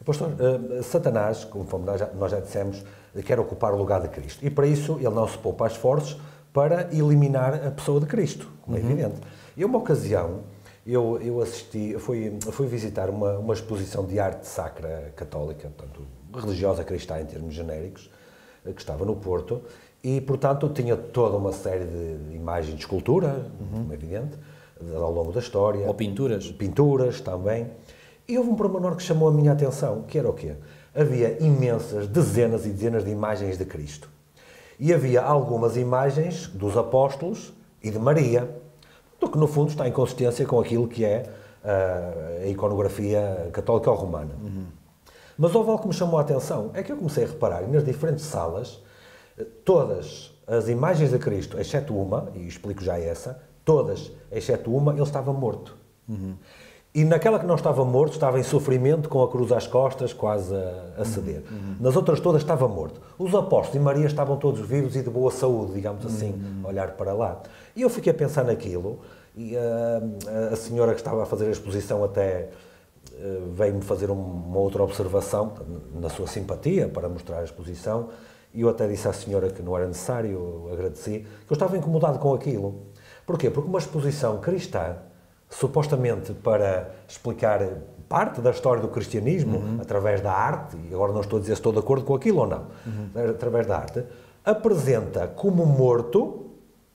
Pastor, uh, Satanás, conforme nós já, nós já dissemos, quer ocupar o lugar de Cristo. E para isso ele não se poupa esforços para eliminar a pessoa de Cristo, como uhum. é evidente. E uma ocasião, eu, eu assisti, fui, fui visitar uma, uma exposição de arte sacra católica, portanto, religiosa cristã em termos genéricos, que estava no Porto, e, portanto, tinha toda uma série de imagens de escultura, uhum. como é evidente, ao longo da história. Ou pinturas. Pinturas, também. E houve um pormenor que chamou a minha atenção, que era o quê? Havia imensas, dezenas e dezenas de imagens de Cristo. E havia algumas imagens dos apóstolos e de Maria, do que, no fundo, está em consistência com aquilo que é a iconografia católica ou romana. Uhum. Mas houve algo que me chamou a atenção, é que eu comecei a reparar, e nas diferentes salas, todas as imagens de Cristo, exceto uma, e explico já essa, todas, exceto uma, ele estava morto. Uhum. E naquela que não estava morto, estava em sofrimento, com a cruz às costas, quase a, a ceder. Uhum. Nas outras todas estava morto. Os apóstolos e Maria estavam todos vivos e de boa saúde, digamos assim, uhum. olhar para lá. E eu fiquei a pensar naquilo, e a, a senhora que estava a fazer a exposição até veio-me fazer uma outra observação, na sua simpatia, para mostrar a exposição, e eu até disse à senhora que não era necessário, eu agradeci, que eu estava incomodado com aquilo. Porquê? Porque uma exposição cristã, supostamente para explicar parte da história do cristianismo, uhum. através da arte, e agora não estou a dizer se estou de acordo com aquilo ou não, uhum. através da arte, apresenta como morto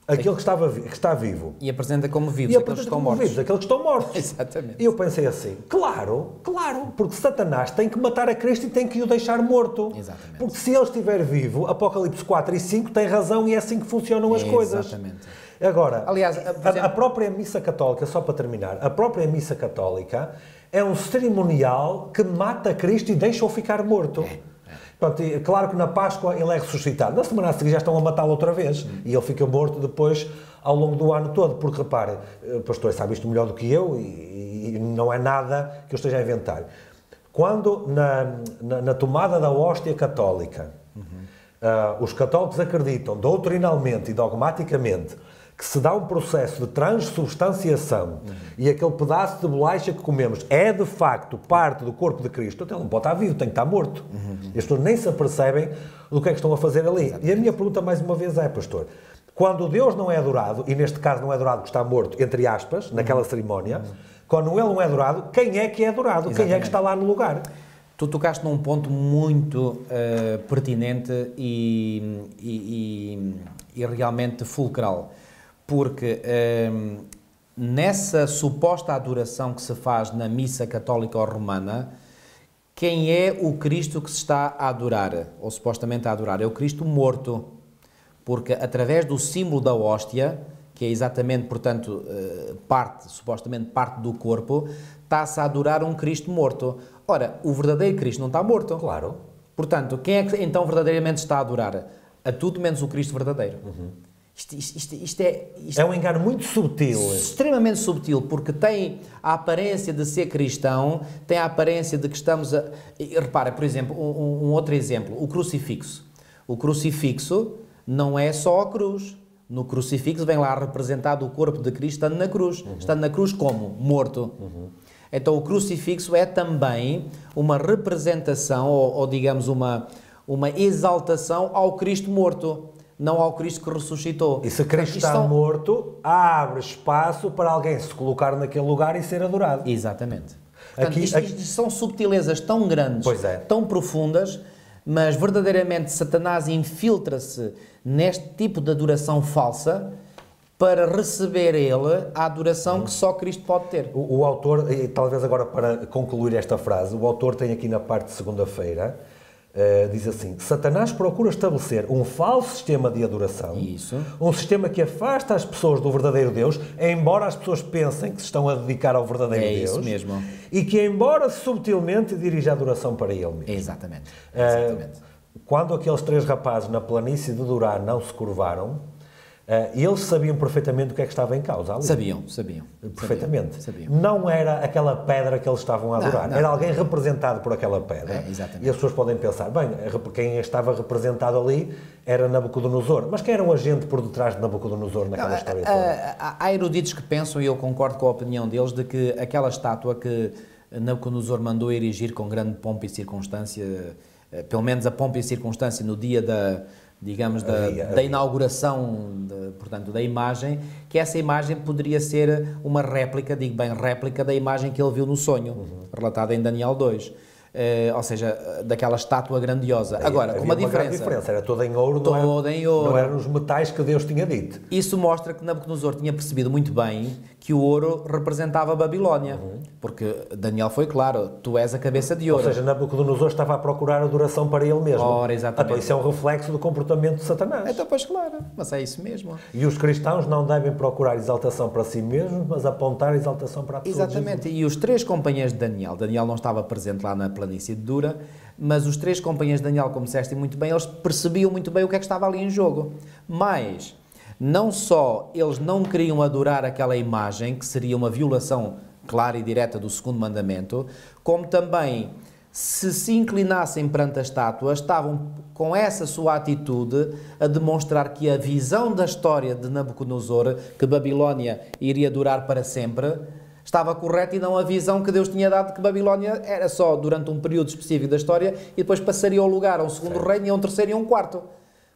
aquele que, estava, que está vivo. E apresenta como vivos, e apresenta aqueles que estão mortos. Vivos, aqueles que estão mortos. Exatamente. E eu pensei assim, claro, claro, porque Satanás tem que matar a Cristo e tem que o deixar morto. Exatamente. Porque se ele estiver vivo, Apocalipse quatro e cinco tem razão e é assim que funcionam as coisas. Exatamente. Agora, aliás, a, exemplo, a própria missa católica, só para terminar, a própria missa católica é um cerimonial que mata Cristo e deixa-o ficar morto. É. Pronto, e, claro que na Páscoa ele é ressuscitado. Na semana a seguir já estão a matá-lo outra vez. Hum. E ele fica morto depois ao longo do ano todo. Porque, repare, pastor, sabe isto melhor do que eu e, e não é nada que eu esteja a inventar. Quando na, na, na tomada da hóstia católica, uhum. uh, os católicos acreditam doutrinalmente e dogmaticamente que se dá um processo de transubstanciação uhum. e aquele pedaço de bolacha que comemos é, de facto, parte do corpo de Cristo, então ele não pode estar vivo, tem que estar morto. Uhum. As pessoas nem se apercebem do que é que estão a fazer ali. Exatamente. E a minha pergunta, mais uma vez, é, pastor, quando Deus não é adorado, e neste caso não é adorado que está morto, entre aspas, naquela uhum. cerimónia, uhum. quando ele não é adorado, quem é que é adorado? Exatamente. Quem é que está lá no lugar? Tu tocaste num ponto muito uh, pertinente e, e, e, e realmente fulcral. Porque hum, nessa suposta adoração que se faz na missa católica ou romana, quem é o Cristo que se está a adorar, ou supostamente a adorar? É o Cristo morto, porque através do símbolo da hóstia, que é exatamente, portanto, parte, supostamente parte do corpo, está-se a adorar um Cristo morto. Ora, o verdadeiro Cristo não está morto. Claro. Portanto, quem é que então verdadeiramente está a adorar? A tudo menos o Cristo verdadeiro. Uhum. Isto, isto, isto, é, isto é um engano muito subtil. Extremamente subtil, porque tem a aparência de ser cristão, tem a aparência de que estamos a... Repara, por exemplo, um, um outro exemplo, o crucifixo. O crucifixo não é só a cruz. No crucifixo vem lá representado o corpo de Cristo estando na cruz. Uhum. Estando na cruz como? Morto. Uhum. Então o crucifixo é também uma representação, ou, ou digamos uma, uma exaltação ao Cristo morto. Não ao Cristo que ressuscitou. E se Cristo está são... morto, abre espaço para alguém se colocar naquele lugar e ser adorado. Exatamente. Portanto, aqui, isto, aqui... isto são subtilezas tão grandes, pois é. Tão profundas, mas verdadeiramente Satanás infiltra-se neste tipo de adoração falsa para receber ele a adoração hum. que só Cristo pode ter. O, o autor, e talvez agora para concluir esta frase, o autor tem aqui na parte de segunda-feira... Uh, diz assim, Satanás procura estabelecer um falso sistema de adoração, isso. um sistema que afasta as pessoas do verdadeiro Deus, embora as pessoas pensem que se estão a dedicar ao verdadeiro é Deus, isso mesmo. E que embora subtilmente dirige a adoração para ele mesmo. Exatamente. Exatamente. Uh, quando aqueles três rapazes na planície de Durá não se curvaram, Uh, eles sabiam perfeitamente o que é que estava em causa ali. Sabiam, sabiam. Perfeitamente. Sabiam, sabiam. Não era aquela pedra que eles estavam a adorar. Não, não, era alguém não. representado por aquela pedra. É, exatamente. E as pessoas podem pensar, bem, quem estava representado ali era Nabucodonosor. Mas quem era o agente por detrás de Nabucodonosor naquela não, história toda? Há, há eruditos que pensam, e eu concordo com a opinião deles, de que aquela estátua que Nabucodonosor mandou erigir com grande pompa e circunstância, pelo menos a pompa e circunstância no dia da... digamos, da, havia, havia. da inauguração, de, portanto, da imagem, que essa imagem poderia ser uma réplica, digo bem, réplica da imagem que ele viu no sonho, uhum. relatada em Daniel dois. Uh, ou seja, daquela estátua grandiosa. Agora, com uma, uma diferença. diferença. Era toda em ouro, toda não, era, em ouro. Não eram os metais que Deus tinha dito. Isso mostra que Nabucodonosor tinha percebido muito bem que o ouro representava a Babilónia. Uhum. Porque Daniel foi claro, tu és a cabeça de ouro. Ou seja, Nabucodonosor estava a procurar adoração para ele mesmo. Ora, exatamente. Então, isso é um reflexo do comportamento de Satanás. Então, pois claro, mas é isso mesmo. E os cristãos não devem procurar exaltação para si mesmos, mas apontar exaltação para a pessoa. Exatamente. E os três companheiros de Daniel, Daniel não estava presente lá na planície de Dura, mas os três companheiros de Daniel, como disseste muito bem, eles percebiam muito bem o que é que estava ali em jogo. Mas, não só eles não queriam adorar aquela imagem, que seria uma violação clara e direta do segundo mandamento, como também, se se inclinassem perante a estátua, estavam com essa sua atitude a demonstrar que a visão da história de Nabucodonosor, que Babilónia iria durar para sempre, estava correto e não a visão que Deus tinha dado de que Babilónia era só durante um período específico da história e depois passaria ao lugar, a um segundo reino e a um terceiro e a um quarto.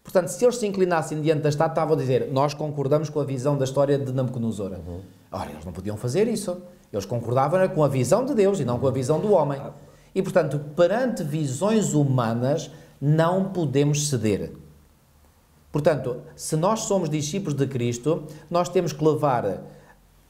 Portanto, se eles se inclinassem diante da estátua, estavam a dizer, nós concordamos com a visão da história de Nabucodonosor. Uhum. Ora, eles não podiam fazer isso. Eles concordavam com a visão de Deus e não com a visão do homem. E, portanto, perante visões humanas, não podemos ceder. Portanto, se nós somos discípulos de Cristo, nós temos que levar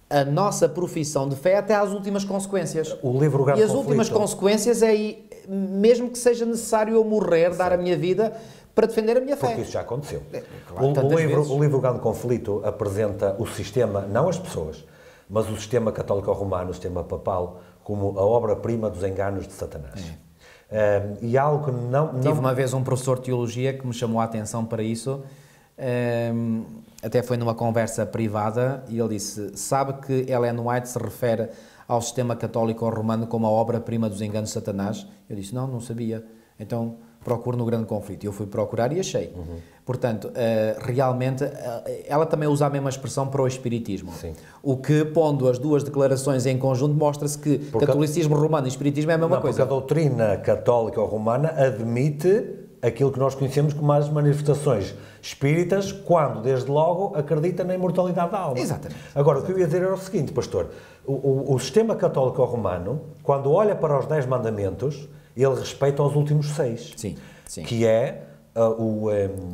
a nossa profissão de fé até às últimas consequências. O livro Grande Conflito. E as últimas consequências é, mesmo que seja necessário eu morrer, Sim. dar a minha vida para defender a minha fé. Porque isso já aconteceu. É, claro, o, o, livro, o livro Grande Conflito apresenta o sistema, não as pessoas, mas o sistema católico-romano, o sistema papal, como a obra-prima dos enganos de Satanás. É. Uh, e algo não, não... Tive uma vez um professor de teologia que me chamou a atenção para isso, uh, até foi numa conversa privada, e ele disse, sabe que Ellen White se refere ao sistema católico romano como a obra-prima dos enganos de Satanás? Eu disse, não, não sabia. Então, procuro no Grande Conflito. Eu fui procurar e achei. Uhum. Portanto, uh, realmente, uh, ela também usa a mesma expressão para o espiritismo. Sim. O que, pondo as duas declarações em conjunto, mostra-se que porque catolicismo a... romano e espiritismo é a mesma Não, coisa. Porque a doutrina católica ou romana admite aquilo que nós conhecemos como as manifestações espíritas, quando, desde logo, acredita na imortalidade da alma. Exatamente. Agora, Exatamente. o que eu ia dizer era o seguinte, pastor. O, o, o sistema católico romano, quando olha para os dez mandamentos, ele respeita os últimos seis, sim, sim. que é a, o, um,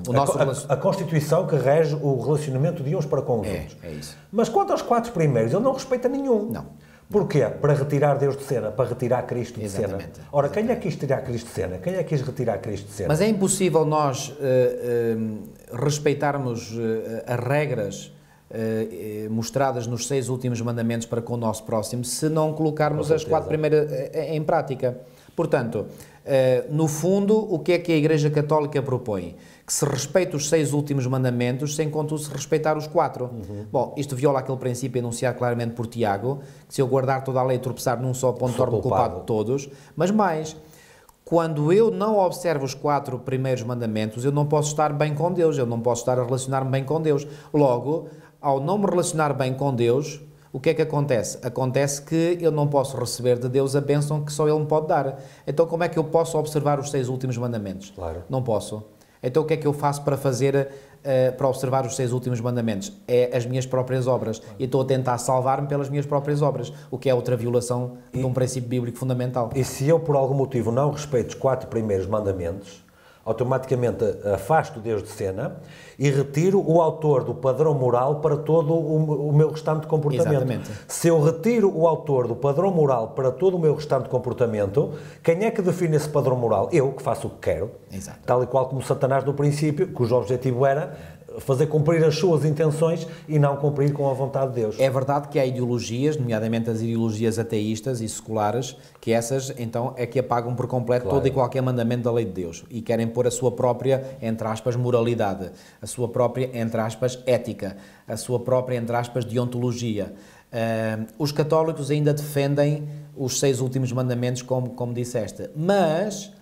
o nosso a, relacion... a, a Constituição que rege o relacionamento de uns para com os é, outros. É isso. Mas quanto aos quatro primeiros, ele não respeita nenhum. Não. Porquê? Para retirar Deus de cena, para retirar Cristo de Exatamente. cena. Ora, Exatamente. quem é que quis tirar Cristo de cena? Quem é que quis retirar Cristo de cena? Mas é impossível nós uh, uh, respeitarmos uh, as regras Uh, mostradas nos seis últimos mandamentos para com o nosso próximo, se não colocarmos as quatro primeiras em prática. Portanto, uh, no fundo, o que é que a Igreja Católica propõe? Que se respeite os seis últimos mandamentos, sem contudo se respeitar os quatro. Uhum. Bom, isto viola aquele princípio enunciado claramente por Tiago, que se eu guardar toda a lei e tropeçar num só ponto, torno-me culpado de todos. Mas mais, quando eu não observo os quatro primeiros mandamentos, eu não posso estar bem com Deus, eu não posso estar a relacionar-me bem com Deus. Logo, ao não me relacionar bem com Deus, o que é que acontece? Acontece que eu não posso receber de Deus a bênção que só Ele me pode dar. Então, como é que eu posso observar os seis últimos mandamentos? Claro. Não posso. Então, o que é que eu faço para fazer, uh, para observar os seis últimos mandamentos? É as minhas próprias obras. Claro. E estou a tentar salvar-me pelas minhas próprias obras, o que é outra violação e, de um princípio bíblico fundamental. E se eu, por algum motivo, não respeito os quatro primeiros mandamentos, automaticamente afasto Deus de cena e retiro o autor do padrão moral para todo o, o meu restante comportamento. Exatamente. Se eu retiro o autor do padrão moral para todo o meu restante comportamento, quem é que define esse padrão moral? Eu, que faço o que quero. Exato. Tal e qual como Satanás no princípio, cujo objetivo era fazer cumprir as suas intenções e não cumprir com a vontade de Deus. É verdade que há ideologias, nomeadamente as ideologias ateístas e seculares, que essas, então, é que apagam por completo claro. todo e qualquer mandamento da lei de Deus e querem pôr a sua própria, entre aspas, moralidade, a sua própria, entre aspas, ética, a sua própria, entre aspas, deontologia. Uh, os católicos ainda defendem os seis últimos mandamentos, como, como disseste, mas,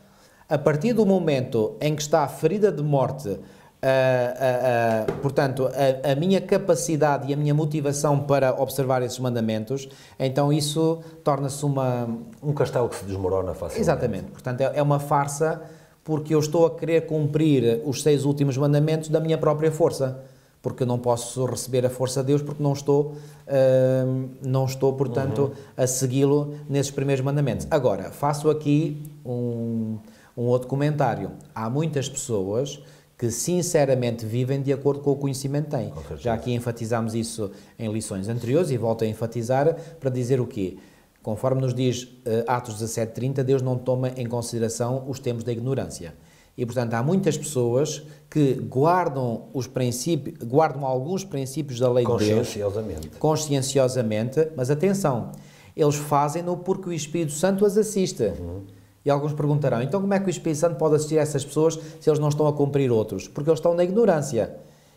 a partir do momento em que está a ferida de morte, Uh, uh, uh, portanto, a, a minha capacidade e a minha motivação para observar esses mandamentos, então isso torna-se uma... Um castelo que se desmorona facilmente. Exatamente. Portanto, é, é uma farsa porque eu estou a querer cumprir os seis últimos mandamentos da minha própria força, porque eu não posso receber a força de Deus porque não estou, uh, não estou portanto, uhum. a segui-lo nesses primeiros mandamentos. Agora, faço aqui um, um outro comentário. Há muitas pessoas que sinceramente vivem de acordo com o conhecimento que têm. Já aqui enfatizámos isso em lições anteriores e volto a enfatizar para dizer o quê? Conforme nos diz uh, Atos dezassete, trinta, Deus não toma em consideração os tempos da ignorância. E, portanto, há muitas pessoas que guardam, os princípios, guardam alguns princípios da lei de Deus conscienciosamente. conscienciosamente, mas atenção, eles fazem-no porque o Espírito Santo as assiste. Uhum. E alguns perguntarão, então como é que o Espírito Santo pode assistir a essas pessoas se eles não estão a cumprir outros? Porque eles estão na ignorância.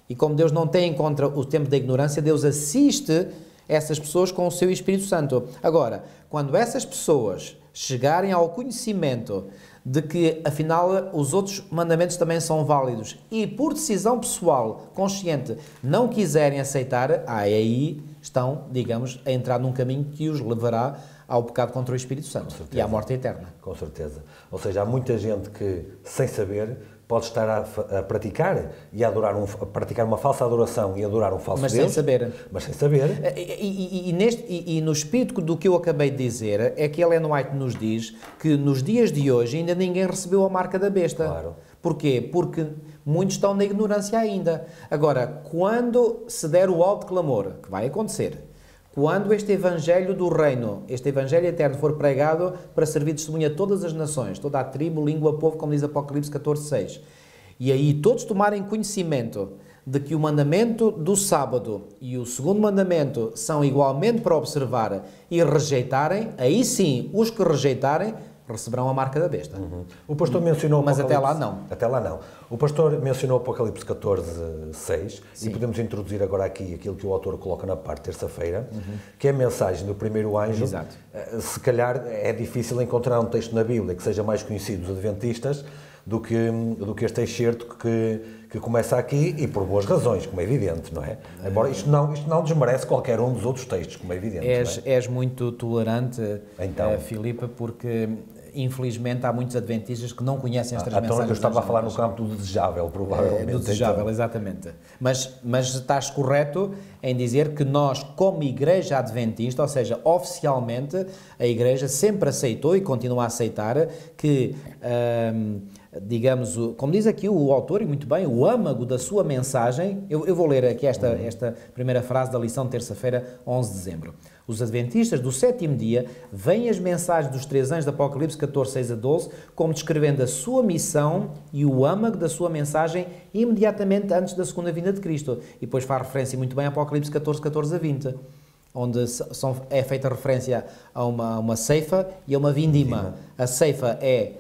E como Deus não tem em conta o tempo da ignorância, Deus assiste essas pessoas com o seu Espírito Santo. Agora, quando essas pessoas chegarem ao conhecimento de que, afinal, os outros mandamentos também são válidos e, por decisão pessoal, consciente, não quiserem aceitar, aí estão, digamos, a entrar num caminho que os levará ao pecado contra o Espírito Santo e à morte eterna. Com certeza. Ou seja, há muita gente que, sem saber, pode estar a, a praticar e a adorar um, a praticar uma falsa adoração e adorar um falso Deus. Mas sem saber. Mas sem saber. E, e, e, neste, e, e no espírito do que eu acabei de dizer, é que Ellen White nos diz que nos dias de hoje ainda ninguém recebeu a marca da besta. Claro. Porquê? Porque muitos estão na ignorância ainda. Agora, quando se der o alto clamor, que vai acontecer, quando este Evangelho do Reino, este Evangelho eterno for pregado para servir de testemunha a todas as nações, toda a tribo, língua, povo, como diz Apocalipse catorze, seis, e aí todos tomarem conhecimento de que o mandamento do sábado e o segundo mandamento são igualmente para observar e rejeitarem, aí sim, os que rejeitarem, receberão a marca da besta. Uhum. O pastor mencionou... Mas até lá não. Até lá não. O pastor mencionou Apocalipse catorze, seis, Sim. e podemos introduzir agora aqui aquilo que o autor coloca na parte de terça-feira, uhum. que é a mensagem do primeiro anjo. Exato. Se calhar é difícil encontrar um texto na Bíblia que seja mais conhecido dos adventistas do que, do que este excerto que, que começa aqui, e por boas razões, como é evidente, não é? Embora isto não, isto não desmerece qualquer um dos outros textos, como é evidente. És, não é? És muito tolerante, então, Filipe, porque... Infelizmente, há muitos adventistas que não conhecem estas ah, mensagens. Então, eu estava a falar no campo do desejável, provavelmente. É, do desejável, então. Exatamente. Mas, mas estás correto em dizer que nós, como Igreja Adventista, ou seja, oficialmente, a Igreja sempre aceitou e continua a aceitar que, hum, digamos, como diz aqui o autor, e muito bem, o âmago da sua mensagem, eu, eu vou ler aqui esta, uhum. esta primeira frase da lição de terça-feira, onze de dezembro. Os adventistas do sétimo dia veem as mensagens dos três anjos de Apocalipse catorze, seis a doze como descrevendo a sua missão e o âmago da sua mensagem imediatamente antes da segunda vinda de Cristo. E depois faz referência muito bem a Apocalipse catorze, catorze a vinte, onde são, é feita referência a uma, uma ceifa e a uma vindima. A ceifa é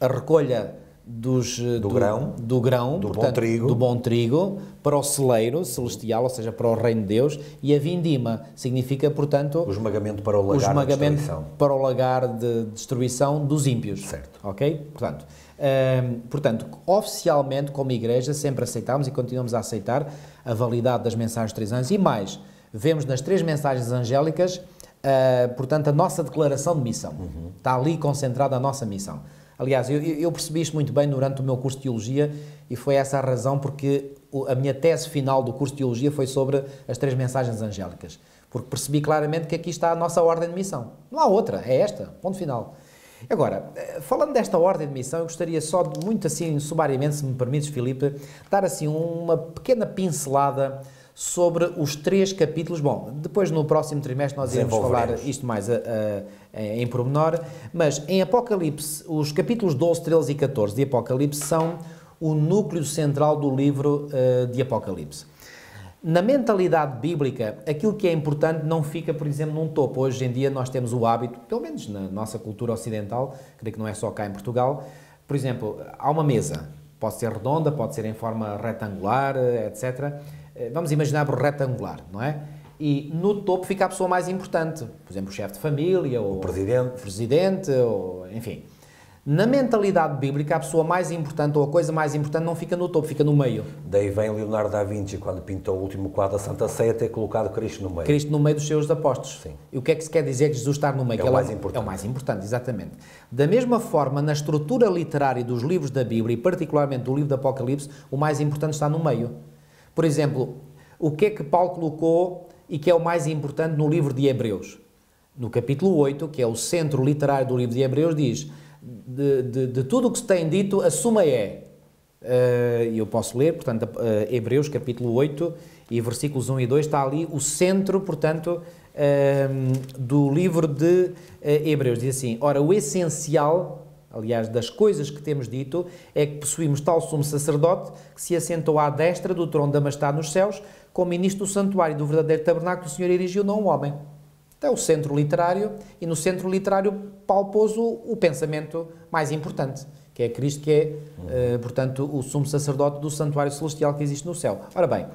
a recolha Dos, do, do grão, do, grão do, portanto, bom trigo. do bom trigo, para o celeiro celestial, ou seja, para o reino de Deus, e a vindima significa, portanto, o esmagamento para o lagar, o esmagamento de, destruição. Para o lagar de destruição dos ímpios. Certo. Ok? Portanto, hum, portanto, oficialmente, como Igreja, sempre aceitamos e continuamos a aceitar a validade das mensagens dos três anjos, e mais, vemos nas três mensagens angélicas, uh, portanto, a nossa declaração de missão. Uhum. Está ali concentrada a nossa missão. Aliás, eu, eu percebi isto muito bem durante o meu curso de Teologia, e foi essa a razão porque a minha tese final do curso de Teologia foi sobre as três mensagens angélicas, porque percebi claramente que aqui está a nossa ordem de missão. Não há outra, é esta, ponto final. Agora, falando desta ordem de missão, eu gostaria só de, muito assim, sumariamente, se me permites, Filipe, dar assim uma pequena pincelada sobre os três capítulos. Bom, depois no próximo trimestre nós iremos falar isto mais a, a, a, em pormenor, mas em Apocalipse, os capítulos doze, treze e catorze de Apocalipse são o núcleo central do livro uh, de Apocalipse. Na mentalidade bíblica, aquilo que é importante não fica, por exemplo, num topo. Hoje em dia nós temos o hábito, pelo menos na nossa cultura ocidental, creio que não é só cá em Portugal, por exemplo, há uma mesa, pode ser redonda, pode ser em forma retangular, etcétera, vamos imaginar por retangular, não é? E no topo fica a pessoa mais importante, por exemplo, o chefe de família, ou o presidente, o presidente ou, enfim. Na mentalidade bíblica, a pessoa mais importante ou a coisa mais importante não fica no topo, fica no meio. Daí vem Leonardo da Vinci, quando pintou o último quadro da Santa Ceia, ter colocado Cristo no meio. Cristo no meio dos seus apóstolos. Sim. E o que é que se quer dizer de Jesus estar no meio? É que o mais importante. É o mais importante, exatamente. Da mesma forma, na estrutura literária dos livros da Bíblia, e particularmente do livro do Apocalipse, o mais importante está no meio. Por exemplo, o que é que Paulo colocou e que é o mais importante no livro de Hebreus? No capítulo oito, que é o centro literário do livro de Hebreus, diz de, de, de tudo o que se tem dito, a suma é. E uh, eu posso ler, portanto, uh, Hebreus capítulo oito e versículos um e dois, está ali o centro, portanto, uh, do livro de uh, Hebreus. Diz assim, ora, o essencial... Aliás, das coisas que temos dito, é que possuímos tal sumo sacerdote que se assentou à destra do trono da majestade nos céus, como ministro do santuário e do verdadeiro tabernáculo que o Senhor erigiu, não um homem. Então, o centro literário, e no centro literário Paulo pôs o, o pensamento mais importante, que é Cristo, que é, eh, portanto, o sumo sacerdote do santuário celestial que existe no céu. Ora bem,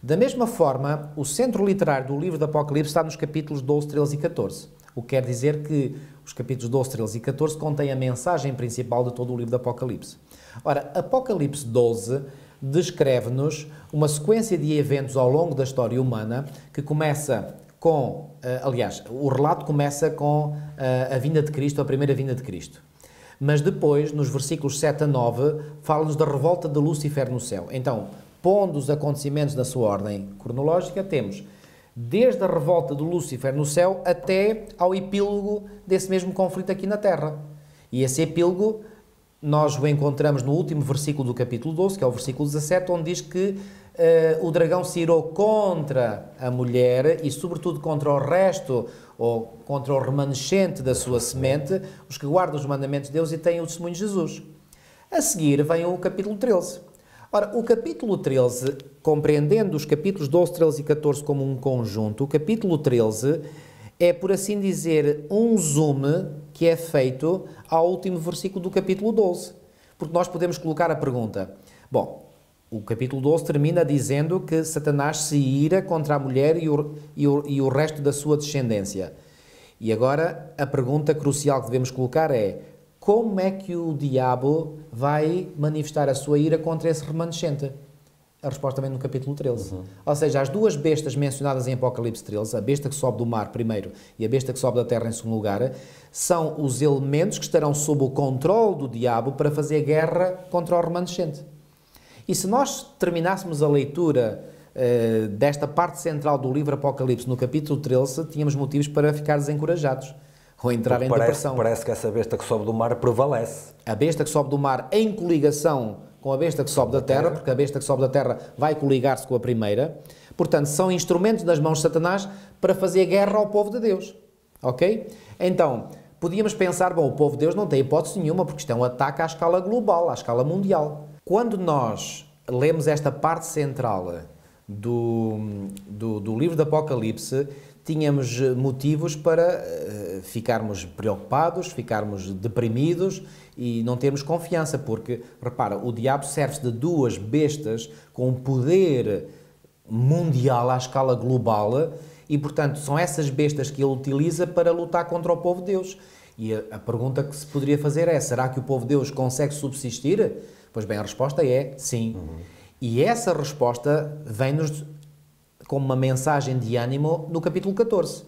da mesma forma, o centro literário do livro do Apocalipse está nos capítulos doze, treze e catorze, o que quer dizer que os capítulos doze, treze e catorze contêm a mensagem principal de todo o livro do Apocalipse. Ora, Apocalipse doze descreve-nos uma sequência de eventos ao longo da história humana que começa com, aliás, o relato começa com a vinda de Cristo, a primeira vinda de Cristo. Mas depois, nos versículos sete a nove, fala-nos da revolta de Lúcifer no céu. Então, pondo os acontecimentos na sua ordem cronológica, temos desde a revolta de Lúcifer no céu até ao epílogo desse mesmo conflito aqui na Terra. E esse epílogo nós o encontramos no último versículo do capítulo doze, que é o versículo dezassete, onde diz que Uh, o dragão se irou contra a mulher e, sobretudo, contra o resto ou contra o remanescente da sua semente, os que guardam os mandamentos de Deus e têm o testemunho de Jesus. A seguir vem o capítulo treze. Ora, o capítulo treze, compreendendo os capítulos doze, treze e catorze como um conjunto, o capítulo treze é, por assim dizer, um zoom que é feito ao último versículo do capítulo doze. Porque nós podemos colocar a pergunta, bom, o capítulo doze termina dizendo que Satanás se ira contra a mulher e o, e, o, e o resto da sua descendência. E agora a pergunta crucial que devemos colocar é: como é que o diabo vai manifestar a sua ira contra esse remanescente? A resposta vem no capítulo treze. Uhum. Ou seja, as duas bestas mencionadas em Apocalipse treze, a besta que sobe do mar primeiro e a besta que sobe da terra em segundo lugar, são os elementos que estarão sob o controle do diabo para fazer guerra contra o remanescente. E se nós terminássemos a leitura uh, desta parte central do livro Apocalipse no capítulo treze, tínhamos motivos para ficar desencorajados ou entrar Porque em parece, depressão. Parece que essa besta que sobe do mar prevalece. A besta que sobe do mar em coligação com a besta que sobe da terra, porque a besta que sobe da terra vai coligar-se com a primeira. Portanto, são instrumentos nas mãos de Satanás para fazer guerra ao povo de Deus. Ok? Então, podíamos pensar, bom, o povo de Deus não tem hipótese nenhuma, porque isto é um ataque à escala global, à escala mundial. Quando nós lemos esta parte central do, do, do livro do Apocalipse, tínhamos motivos para uh, ficarmos preocupados, ficarmos deprimidos e não termos confiança, porque, repara, o diabo serve-se de duas bestas com um poder mundial à escala global e, portanto, são essas bestas que ele utiliza para lutar contra o povo de Deus. E a, a pergunta que se poderia fazer é, será que o povo de Deus consegue subsistir? Pois bem, a resposta é sim. Uhum. E essa resposta vem-nos como uma mensagem de ânimo no capítulo catorze.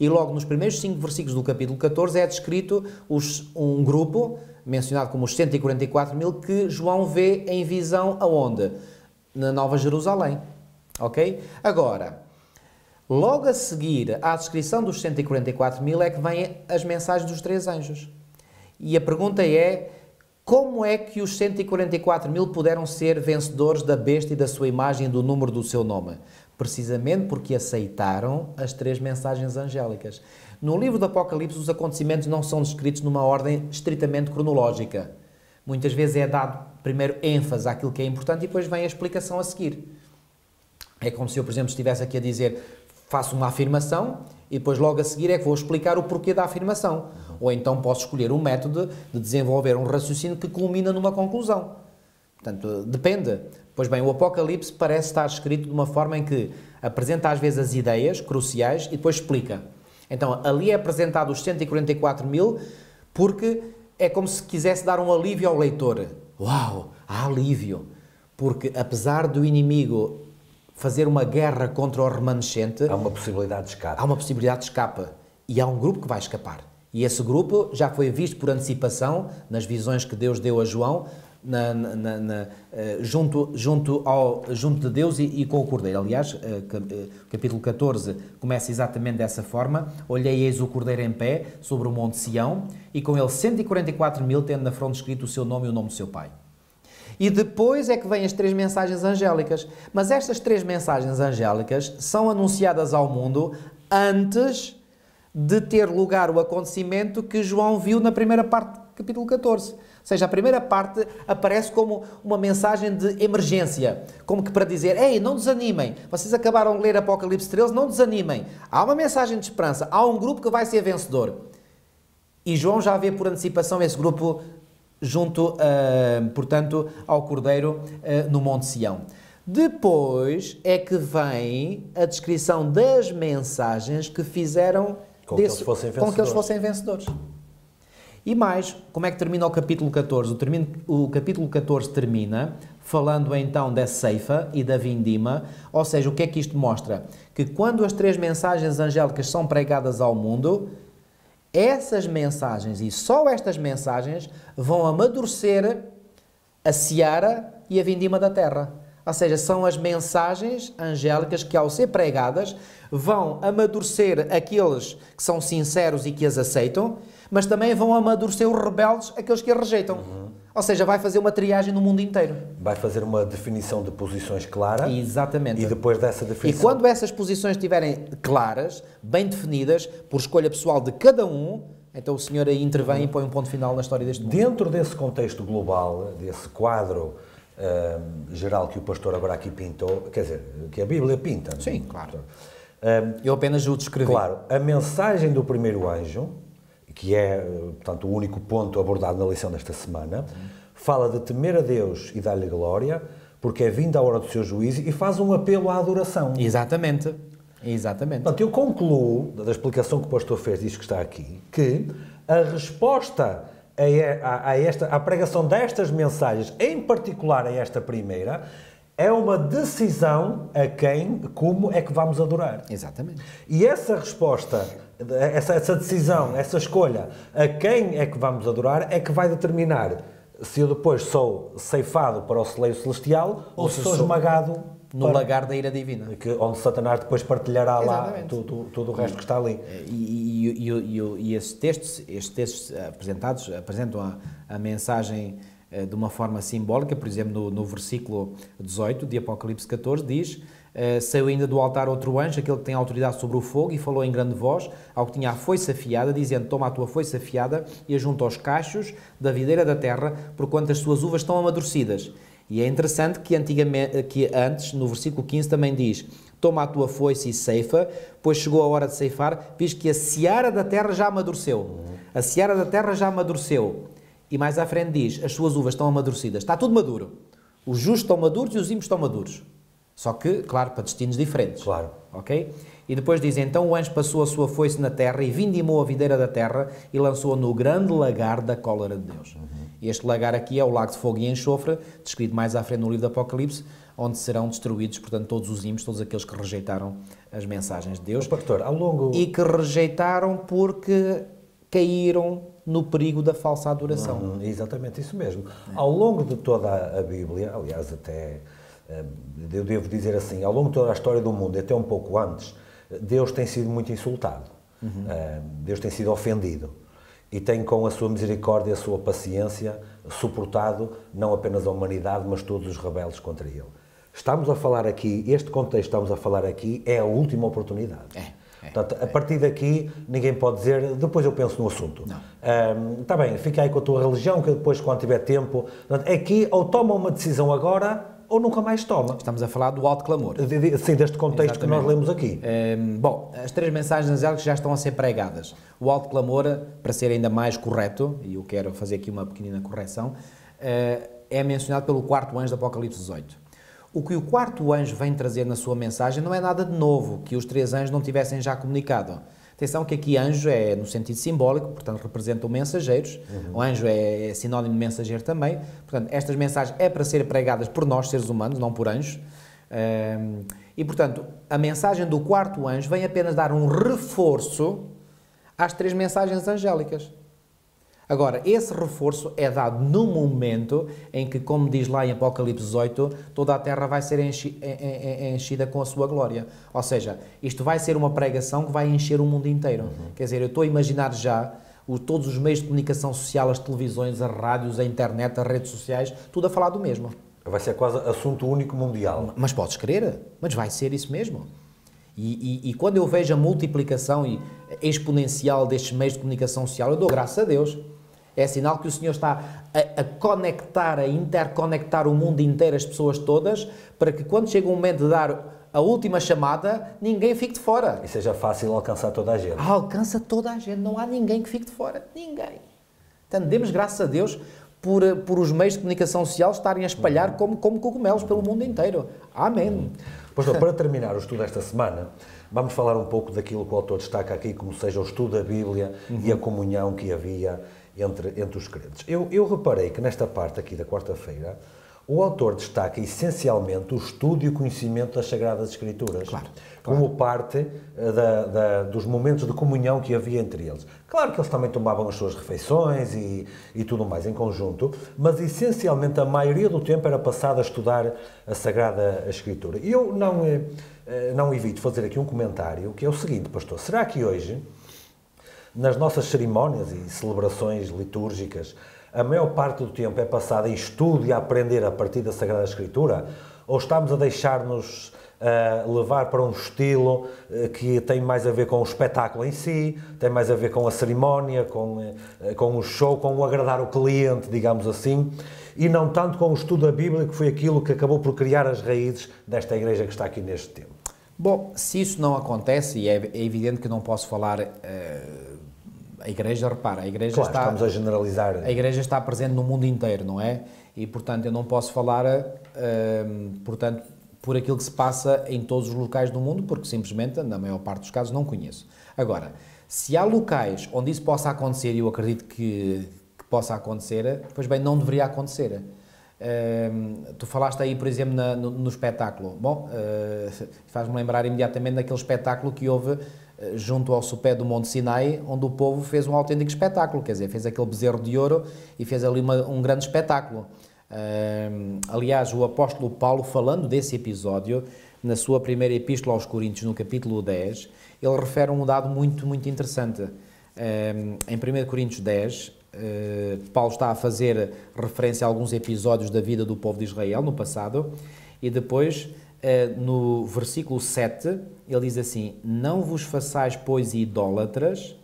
E logo nos primeiros cinco versículos do capítulo catorze é descrito os, um grupo, mencionado como os cento e quarenta e quatro mil, que João vê em visão aonde? Na Nova Jerusalém. Ok? Agora, logo a seguir à descrição dos cento e quarenta e quatro mil é que vêm as mensagens dos três anjos. E a pergunta é: como é que os cento e quarenta e quatro mil puderam ser vencedores da besta e da sua imagem e do número do seu nome? Precisamente porque aceitaram as três mensagens angélicas. No livro do Apocalipse, os acontecimentos não são descritos numa ordem estritamente cronológica. Muitas vezes é dado primeiro ênfase àquilo que é importante e depois vem a explicação a seguir. É como se eu, por exemplo, estivesse aqui a dizer, faço uma afirmação e depois logo a seguir é que vou explicar o porquê da afirmação. Ou então posso escolher um método de desenvolver um raciocínio que culmina numa conclusão. Portanto, depende. Pois bem, o Apocalipse parece estar escrito de uma forma em que apresenta às vezes as ideias cruciais e depois explica. Então, ali é apresentado os cento e quarenta e quatro mil porque é como se quisesse dar um alívio ao leitor. Uau, há alívio! Porque apesar do inimigo fazer uma guerra contra o remanescente, há uma possibilidade de escape. Há uma possibilidade de escape. E há um grupo que vai escapar. E esse grupo já foi visto por antecipação nas visões que Deus deu a João, na, na, na, junto, junto, ao, junto de Deus e, e com o Cordeiro. Aliás, capítulo catorze começa exatamente dessa forma. Olhei, eis o Cordeiro em pé sobre o Monte Sião e com ele cento e quarenta e quatro mil, tendo na fronte escrito o seu nome e o nome do seu pai. E depois é que vêm as três mensagens angélicas. Mas estas três mensagens angélicas são anunciadas ao mundo antes de ter lugar o acontecimento que João viu na primeira parte do capítulo catorze. Ou seja, a primeira parte aparece como uma mensagem de emergência, como que para dizer, ei, não desanimem, vocês acabaram de ler Apocalipse treze, não desanimem. Há uma mensagem de esperança, há um grupo que vai ser vencedor. E João já vê por antecipação esse grupo junto, uh, portanto, ao Cordeiro uh, no Monte Sião. Depois é que vem a descrição das mensagens que fizeram Desse, que com que eles fossem vencedores. E mais, como é que termina o capítulo catorze? O, termino, o capítulo catorze termina falando então da ceifa e da vindima, ou seja, o que é que isto mostra? Que quando as três mensagens angélicas são pregadas ao mundo, essas mensagens, e só estas mensagens, vão amadurecer a seara e a vindima da terra. Ou seja, são as mensagens angélicas que, ao ser pregadas, vão amadurecer aqueles que são sinceros e que as aceitam, mas também vão amadurecer os rebeldes, aqueles que a rejeitam. Uhum. Ou seja, vai fazer uma triagem no mundo inteiro. Vai fazer uma definição de posições clara. Exatamente. E depois dessa definição... E quando essas posições estiverem claras, bem definidas, por escolha pessoal de cada um, então o Senhor aí intervém uhum. e põe um ponto final na história deste mundo. Dentro desse contexto global, desse quadro... Uh, geral que o pastor agora aqui pintou, quer dizer, que a Bíblia pinta. Sim, não? Claro. Uh, Eu apenas o descrevi. Claro, a mensagem do primeiro anjo, que é, portanto, o único ponto abordado na lição desta semana, sim, fala de temer a Deus e dar-lhe glória, porque é vinda a hora do seu juízo e faz um apelo à adoração. Exatamente. Exatamente. Portanto, eu concluo, da explicação que o pastor fez, diz que está aqui, que a resposta... A, a, esta, a pregação destas mensagens, em particular a esta primeira, é uma decisão a quem, como é que vamos adorar. Exatamente. E essa resposta, essa, essa decisão, essa escolha, a quem é que vamos adorar, é que vai determinar se eu depois sou ceifado para o celeiro celestial ou, ou se sou esmagado no para... lagar da ira divina. Que, onde Satanás depois partilhará lá tudo, tudo o resto que está ali. E, e, e, e, e esses textos, estes textos apresentados apresentam a, a mensagem de uma forma simbólica. Por exemplo, no, no versículo dezoito de Apocalipse catorze diz: saiu ainda do altar outro anjo, aquele que tem autoridade sobre o fogo, e falou em grande voz ao que tinha a foice afiada, dizendo: toma a tua foice afiada e ajunta aos cachos da videira da terra, porquanto as suas uvas estão amadurecidas. E é interessante que, antigamente, que antes, no versículo quinze, também diz: toma a tua foice e ceifa, pois chegou a hora de ceifar, visto que a seara da terra já amadureceu. A seara da terra já amadureceu. E mais à frente diz: as suas uvas estão amadurecidas. Está tudo maduro. Os justos estão maduros e os ímpios estão maduros. Só que, claro, para destinos diferentes. Claro. Ok? E depois diz: então o anjo passou a sua foice na terra e vindimou a videira da terra e lançou-a no grande lagar da cólera de Deus. Uhum. Este lagar aqui é o Lago de Fogo e Enxofre, descrito mais à frente no livro do Apocalipse, onde serão destruídos, portanto, todos os ímpios, todos aqueles que rejeitaram as mensagens de Deus. Pastor, ao longo... E que rejeitaram porque caíram no perigo da falsa adoração. Uhum, exatamente, isso mesmo. É. Ao longo de toda a Bíblia, aliás, até, eu devo dizer assim, ao longo de toda a história do mundo, até um pouco antes, Deus tem sido muito insultado. Uhum. Deus tem sido ofendido. E tem, com a sua misericórdia e a sua paciência, suportado não apenas a humanidade, mas todos os rebeldes contra ele. Estamos a falar aqui, este contexto que estamos a falar aqui, é a última oportunidade. É, é, Portanto, é. A partir daqui, ninguém pode dizer, depois eu penso no assunto. Não. Está bem, fica aí com a tua religião, que depois, quando tiver tempo... Aqui, ou toma uma decisão agora, ou nunca mais toma. Estamos a falar do alto clamor. Sim, deste contexto. Exatamente. Que nós lemos aqui. É, bom, as três mensagens angélicas já estão a ser pregadas. O alto clamor, para ser ainda mais correto, e eu quero fazer aqui uma pequenina correção, é mencionado pelo quarto anjo do Apocalipse dezoito. O que o quarto anjo vem trazer na sua mensagem não é nada de novo, que os três anjos não tivessem já comunicado. Atenção que aqui anjo é no sentido simbólico, portanto representam mensageiros, uhum. O anjo é, é sinónimo de mensageiro também, portanto estas mensagens é para serem pregadas por nós, seres humanos, não por anjos, um, e portanto a mensagem do quarto anjo vem apenas dar um reforço às três mensagens angélicas. Agora, esse reforço é dado no momento em que, como diz lá em Apocalipse dezoito, toda a terra vai ser enchi, en, en, enchida com a sua glória. Ou seja, isto vai ser uma pregação que vai encher o mundo inteiro. Uhum. Quer dizer, eu estou a imaginar já o, todos os meios de comunicação social, as televisões, as rádios, a internet, as redes sociais, tudo a falar do mesmo. Vai ser quase assunto único mundial. Mas podes crer, mas vai ser isso mesmo. E, e, e quando eu vejo a multiplicação e exponencial destes meios de comunicação social, eu dou graças a Deus. É sinal que o Senhor está a, a conectar, a interconectar o mundo inteiro, as pessoas todas, para que quando chega o momento de dar a última chamada, ninguém fique de fora. E seja fácil alcançar toda a gente. Alcança toda a gente, não há ninguém que fique de fora, ninguém. Portanto, demos graças a Deus por, por os meios de comunicação social estarem a espalhar uhum. como, como cogumelos pelo mundo inteiro. Amém. Uhum. Pastor, para terminar o estudo esta semana, vamos falar um pouco daquilo que o autor destaca aqui, como seja o estudo da Bíblia uhum. e a comunhão que havia entre, entre os crentes. Eu, eu reparei que nesta parte aqui da quarta-feira, o autor destaca essencialmente o estudo e o conhecimento das Sagradas Escrituras, claro, claro. como parte da, da, dos momentos de comunhão que havia entre eles. Claro que eles também tomavam as suas refeições e, e tudo mais em conjunto, mas essencialmente a maioria do tempo era passada a estudar a Sagrada Escritura. E eu não, não evito fazer aqui um comentário que é o seguinte, pastor, será que hoje, nas nossas cerimónias e celebrações litúrgicas, a maior parte do tempo é passada em estudo e a aprender a partir da Sagrada Escritura? Ou estamos a deixar-nos uh, levar para um estilo uh, que tem mais a ver com o espetáculo em si, tem mais a ver com a cerimónia, com, uh, com o show, com o agradar o cliente, digamos assim, e não tanto com o estudo da Bíblia, que foi aquilo que acabou por criar as raízes desta Igreja que está aqui neste tempo? Bom, se isso não acontece, e é, é evidente que não posso falar... Uh... A Igreja, repara, a Igreja, claro, está, estamos a generalizar. A Igreja está presente no mundo inteiro, não é? E, portanto, eu não posso falar, hum, portanto, por aquilo que se passa em todos os locais do mundo, porque simplesmente, na maior parte dos casos, não conheço. Agora, se há locais onde isso possa acontecer, e eu acredito que, que possa acontecer, pois bem, não deveria acontecer. Hum, tu falaste aí, por exemplo, na, no, no espetáculo. Bom, uh, faz-me lembrar imediatamente daquele espetáculo que houve junto ao sopé do Monte Sinai, onde o povo fez um autêntico espetáculo, quer dizer, fez aquele bezerro de ouro e fez ali uma, um grande espetáculo. Um, aliás, o apóstolo Paulo, falando desse episódio, na sua primeira epístola aos Coríntios, no capítulo dez, ele refere um dado muito, muito interessante. Um, em primeiro Coríntios dez, uh, Paulo está a fazer referência a alguns episódios da vida do povo de Israel no passado, e depois... no versículo sete, ele diz assim: não vos façais, pois, idólatras,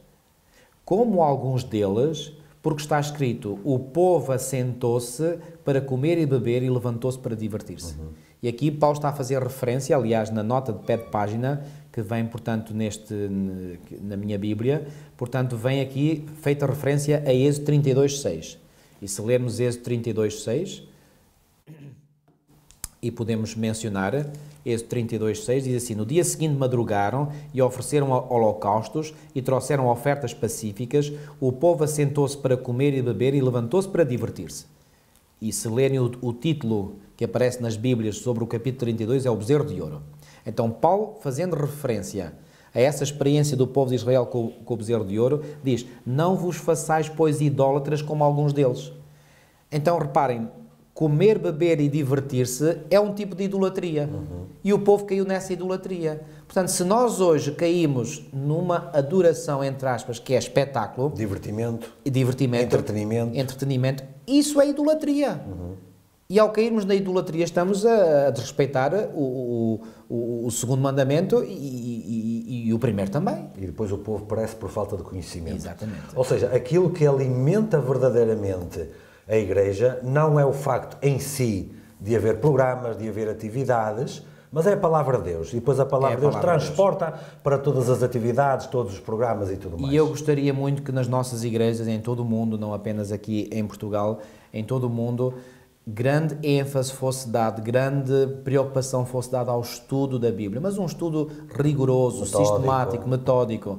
como alguns deles, porque está escrito, o povo assentou-se para comer e beber e levantou-se para divertir-se. Uhum. E aqui Paulo está a fazer referência, aliás, na nota de pé de página, que vem, portanto, neste, na minha Bíblia, portanto, vem aqui feita referência a Êxodo trinta e dois, seis. E se lermos Êxodo trinta e dois, seis... E podemos mencionar, Êxodo trinta e dois, seis, diz assim: no dia seguinte madrugaram e ofereceram holocaustos e trouxeram ofertas pacíficas, o povo assentou-se para comer e beber e levantou-se para divertir-se. E se lerem o, o título que aparece nas Bíblias sobre o capítulo trinta e dois, é o bezerro de ouro. Então Paulo, fazendo referência a essa experiência do povo de Israel com, com o bezerro de ouro, diz: não vos façais, pois, idólatras como alguns deles. Então reparem, comer, beber e divertir-se é um tipo de idolatria. Uhum. E o povo caiu nessa idolatria. Portanto, se nós hoje caímos numa adoração, entre aspas, que é espetáculo... Divertimento. Divertimento. Entretenimento. Entretenimento. Isso é idolatria. Uhum. E ao cairmos na idolatria estamos a, a desrespeitar o, o, o segundo mandamento e, e, e o primeiro também. E depois o povo perece por falta de conhecimento. Exatamente. Ou seja, aquilo que alimenta verdadeiramente... a Igreja não é o facto em si de haver programas, de haver atividades, mas é a Palavra de Deus. E depois a Palavra de Deus transporta para todas as atividades, todos os programas e tudo mais. E eu gostaria muito que nas nossas igrejas, em todo o mundo, não apenas aqui em Portugal, em todo o mundo, grande ênfase fosse dado, grande preocupação fosse dada ao estudo da Bíblia, mas um estudo rigoroso, metódico, sistemático, metódico.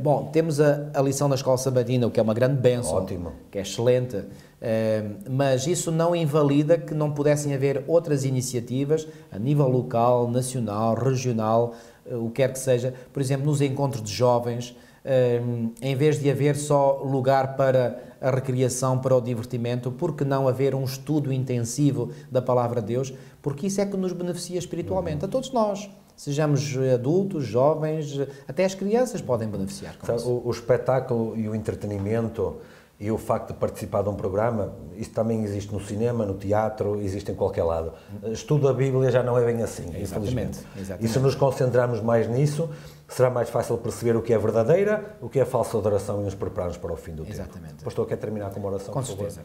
Bom, temos a, a lição da Escola Sabatina, o que é uma grande bênção. Ótimo. Que é excelente, eh, mas isso não invalida que não pudessem haver outras iniciativas a nível local, nacional, regional, eh, o que quer que seja. Por exemplo, nos encontros de jovens, eh, em vez de haver só lugar para a recreação, para o divertimento, por que não haver um estudo intensivo da Palavra de Deus? Porque isso é que nos beneficia espiritualmente, uhum, a todos nós. Sejamos adultos, jovens, até as crianças podem beneficiar com isso. O, o espetáculo e o entretenimento e o facto de participar de um programa, isso também existe no cinema, no teatro, existe em qualquer lado. Estudo a Bíblia já não é bem assim, exatamente, infelizmente. Exatamente. E se nos concentrarmos mais nisso, será mais fácil perceber o que é verdadeira, o que é falsa adoração e nos prepararmos para o fim do exatamente. Tempo. Exatamente. Pastor, quer terminar com uma oração? Com certeza.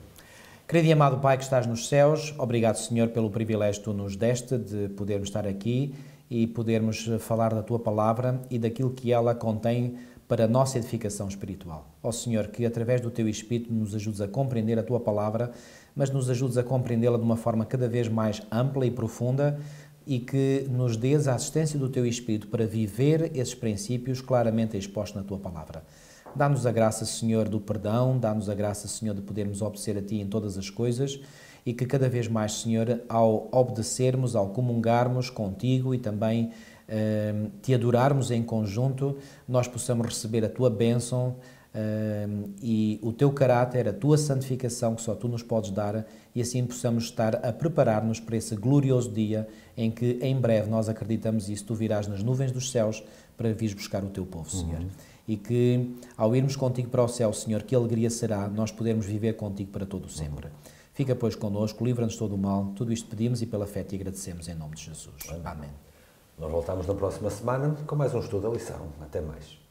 Querido e amado Pai que estás nos céus, obrigado, Senhor, pelo privilégio que tu nos deste de podermos estar aqui e podermos falar da Tua Palavra e daquilo que ela contém para a nossa edificação espiritual. Ó Senhor, que através do Teu Espírito nos ajudes a compreender a Tua Palavra, mas nos ajudes a compreendê-la de uma forma cada vez mais ampla e profunda e que nos dês a assistência do Teu Espírito para viver esses princípios claramente expostos na Tua Palavra. Dá-nos a graça, Senhor, do perdão, dá-nos a graça, Senhor, de podermos obedecer a Ti em todas as coisas e que cada vez mais, Senhor, ao obedecermos, ao comungarmos contigo e também eh, Te adorarmos em conjunto, nós possamos receber a Tua bênção eh, e o Teu caráter, a Tua santificação que só Tu nos podes dar e assim possamos estar a preparar-nos para esse glorioso dia em que, em breve, nós acreditamos isso, Tu virás nas nuvens dos céus para vires buscar o Teu povo, Senhor. Uhum. E que, ao irmos contigo para o céu, Senhor, que alegria será nós podermos viver contigo para todo o sempre. Uhum. Fica, pois, connosco, livra-nos todo o mal. Tudo isto pedimos e pela fé te agradecemos em nome de Jesus. Amém. Amém. Nós voltamos na próxima semana com mais um estudo da lição. Até mais.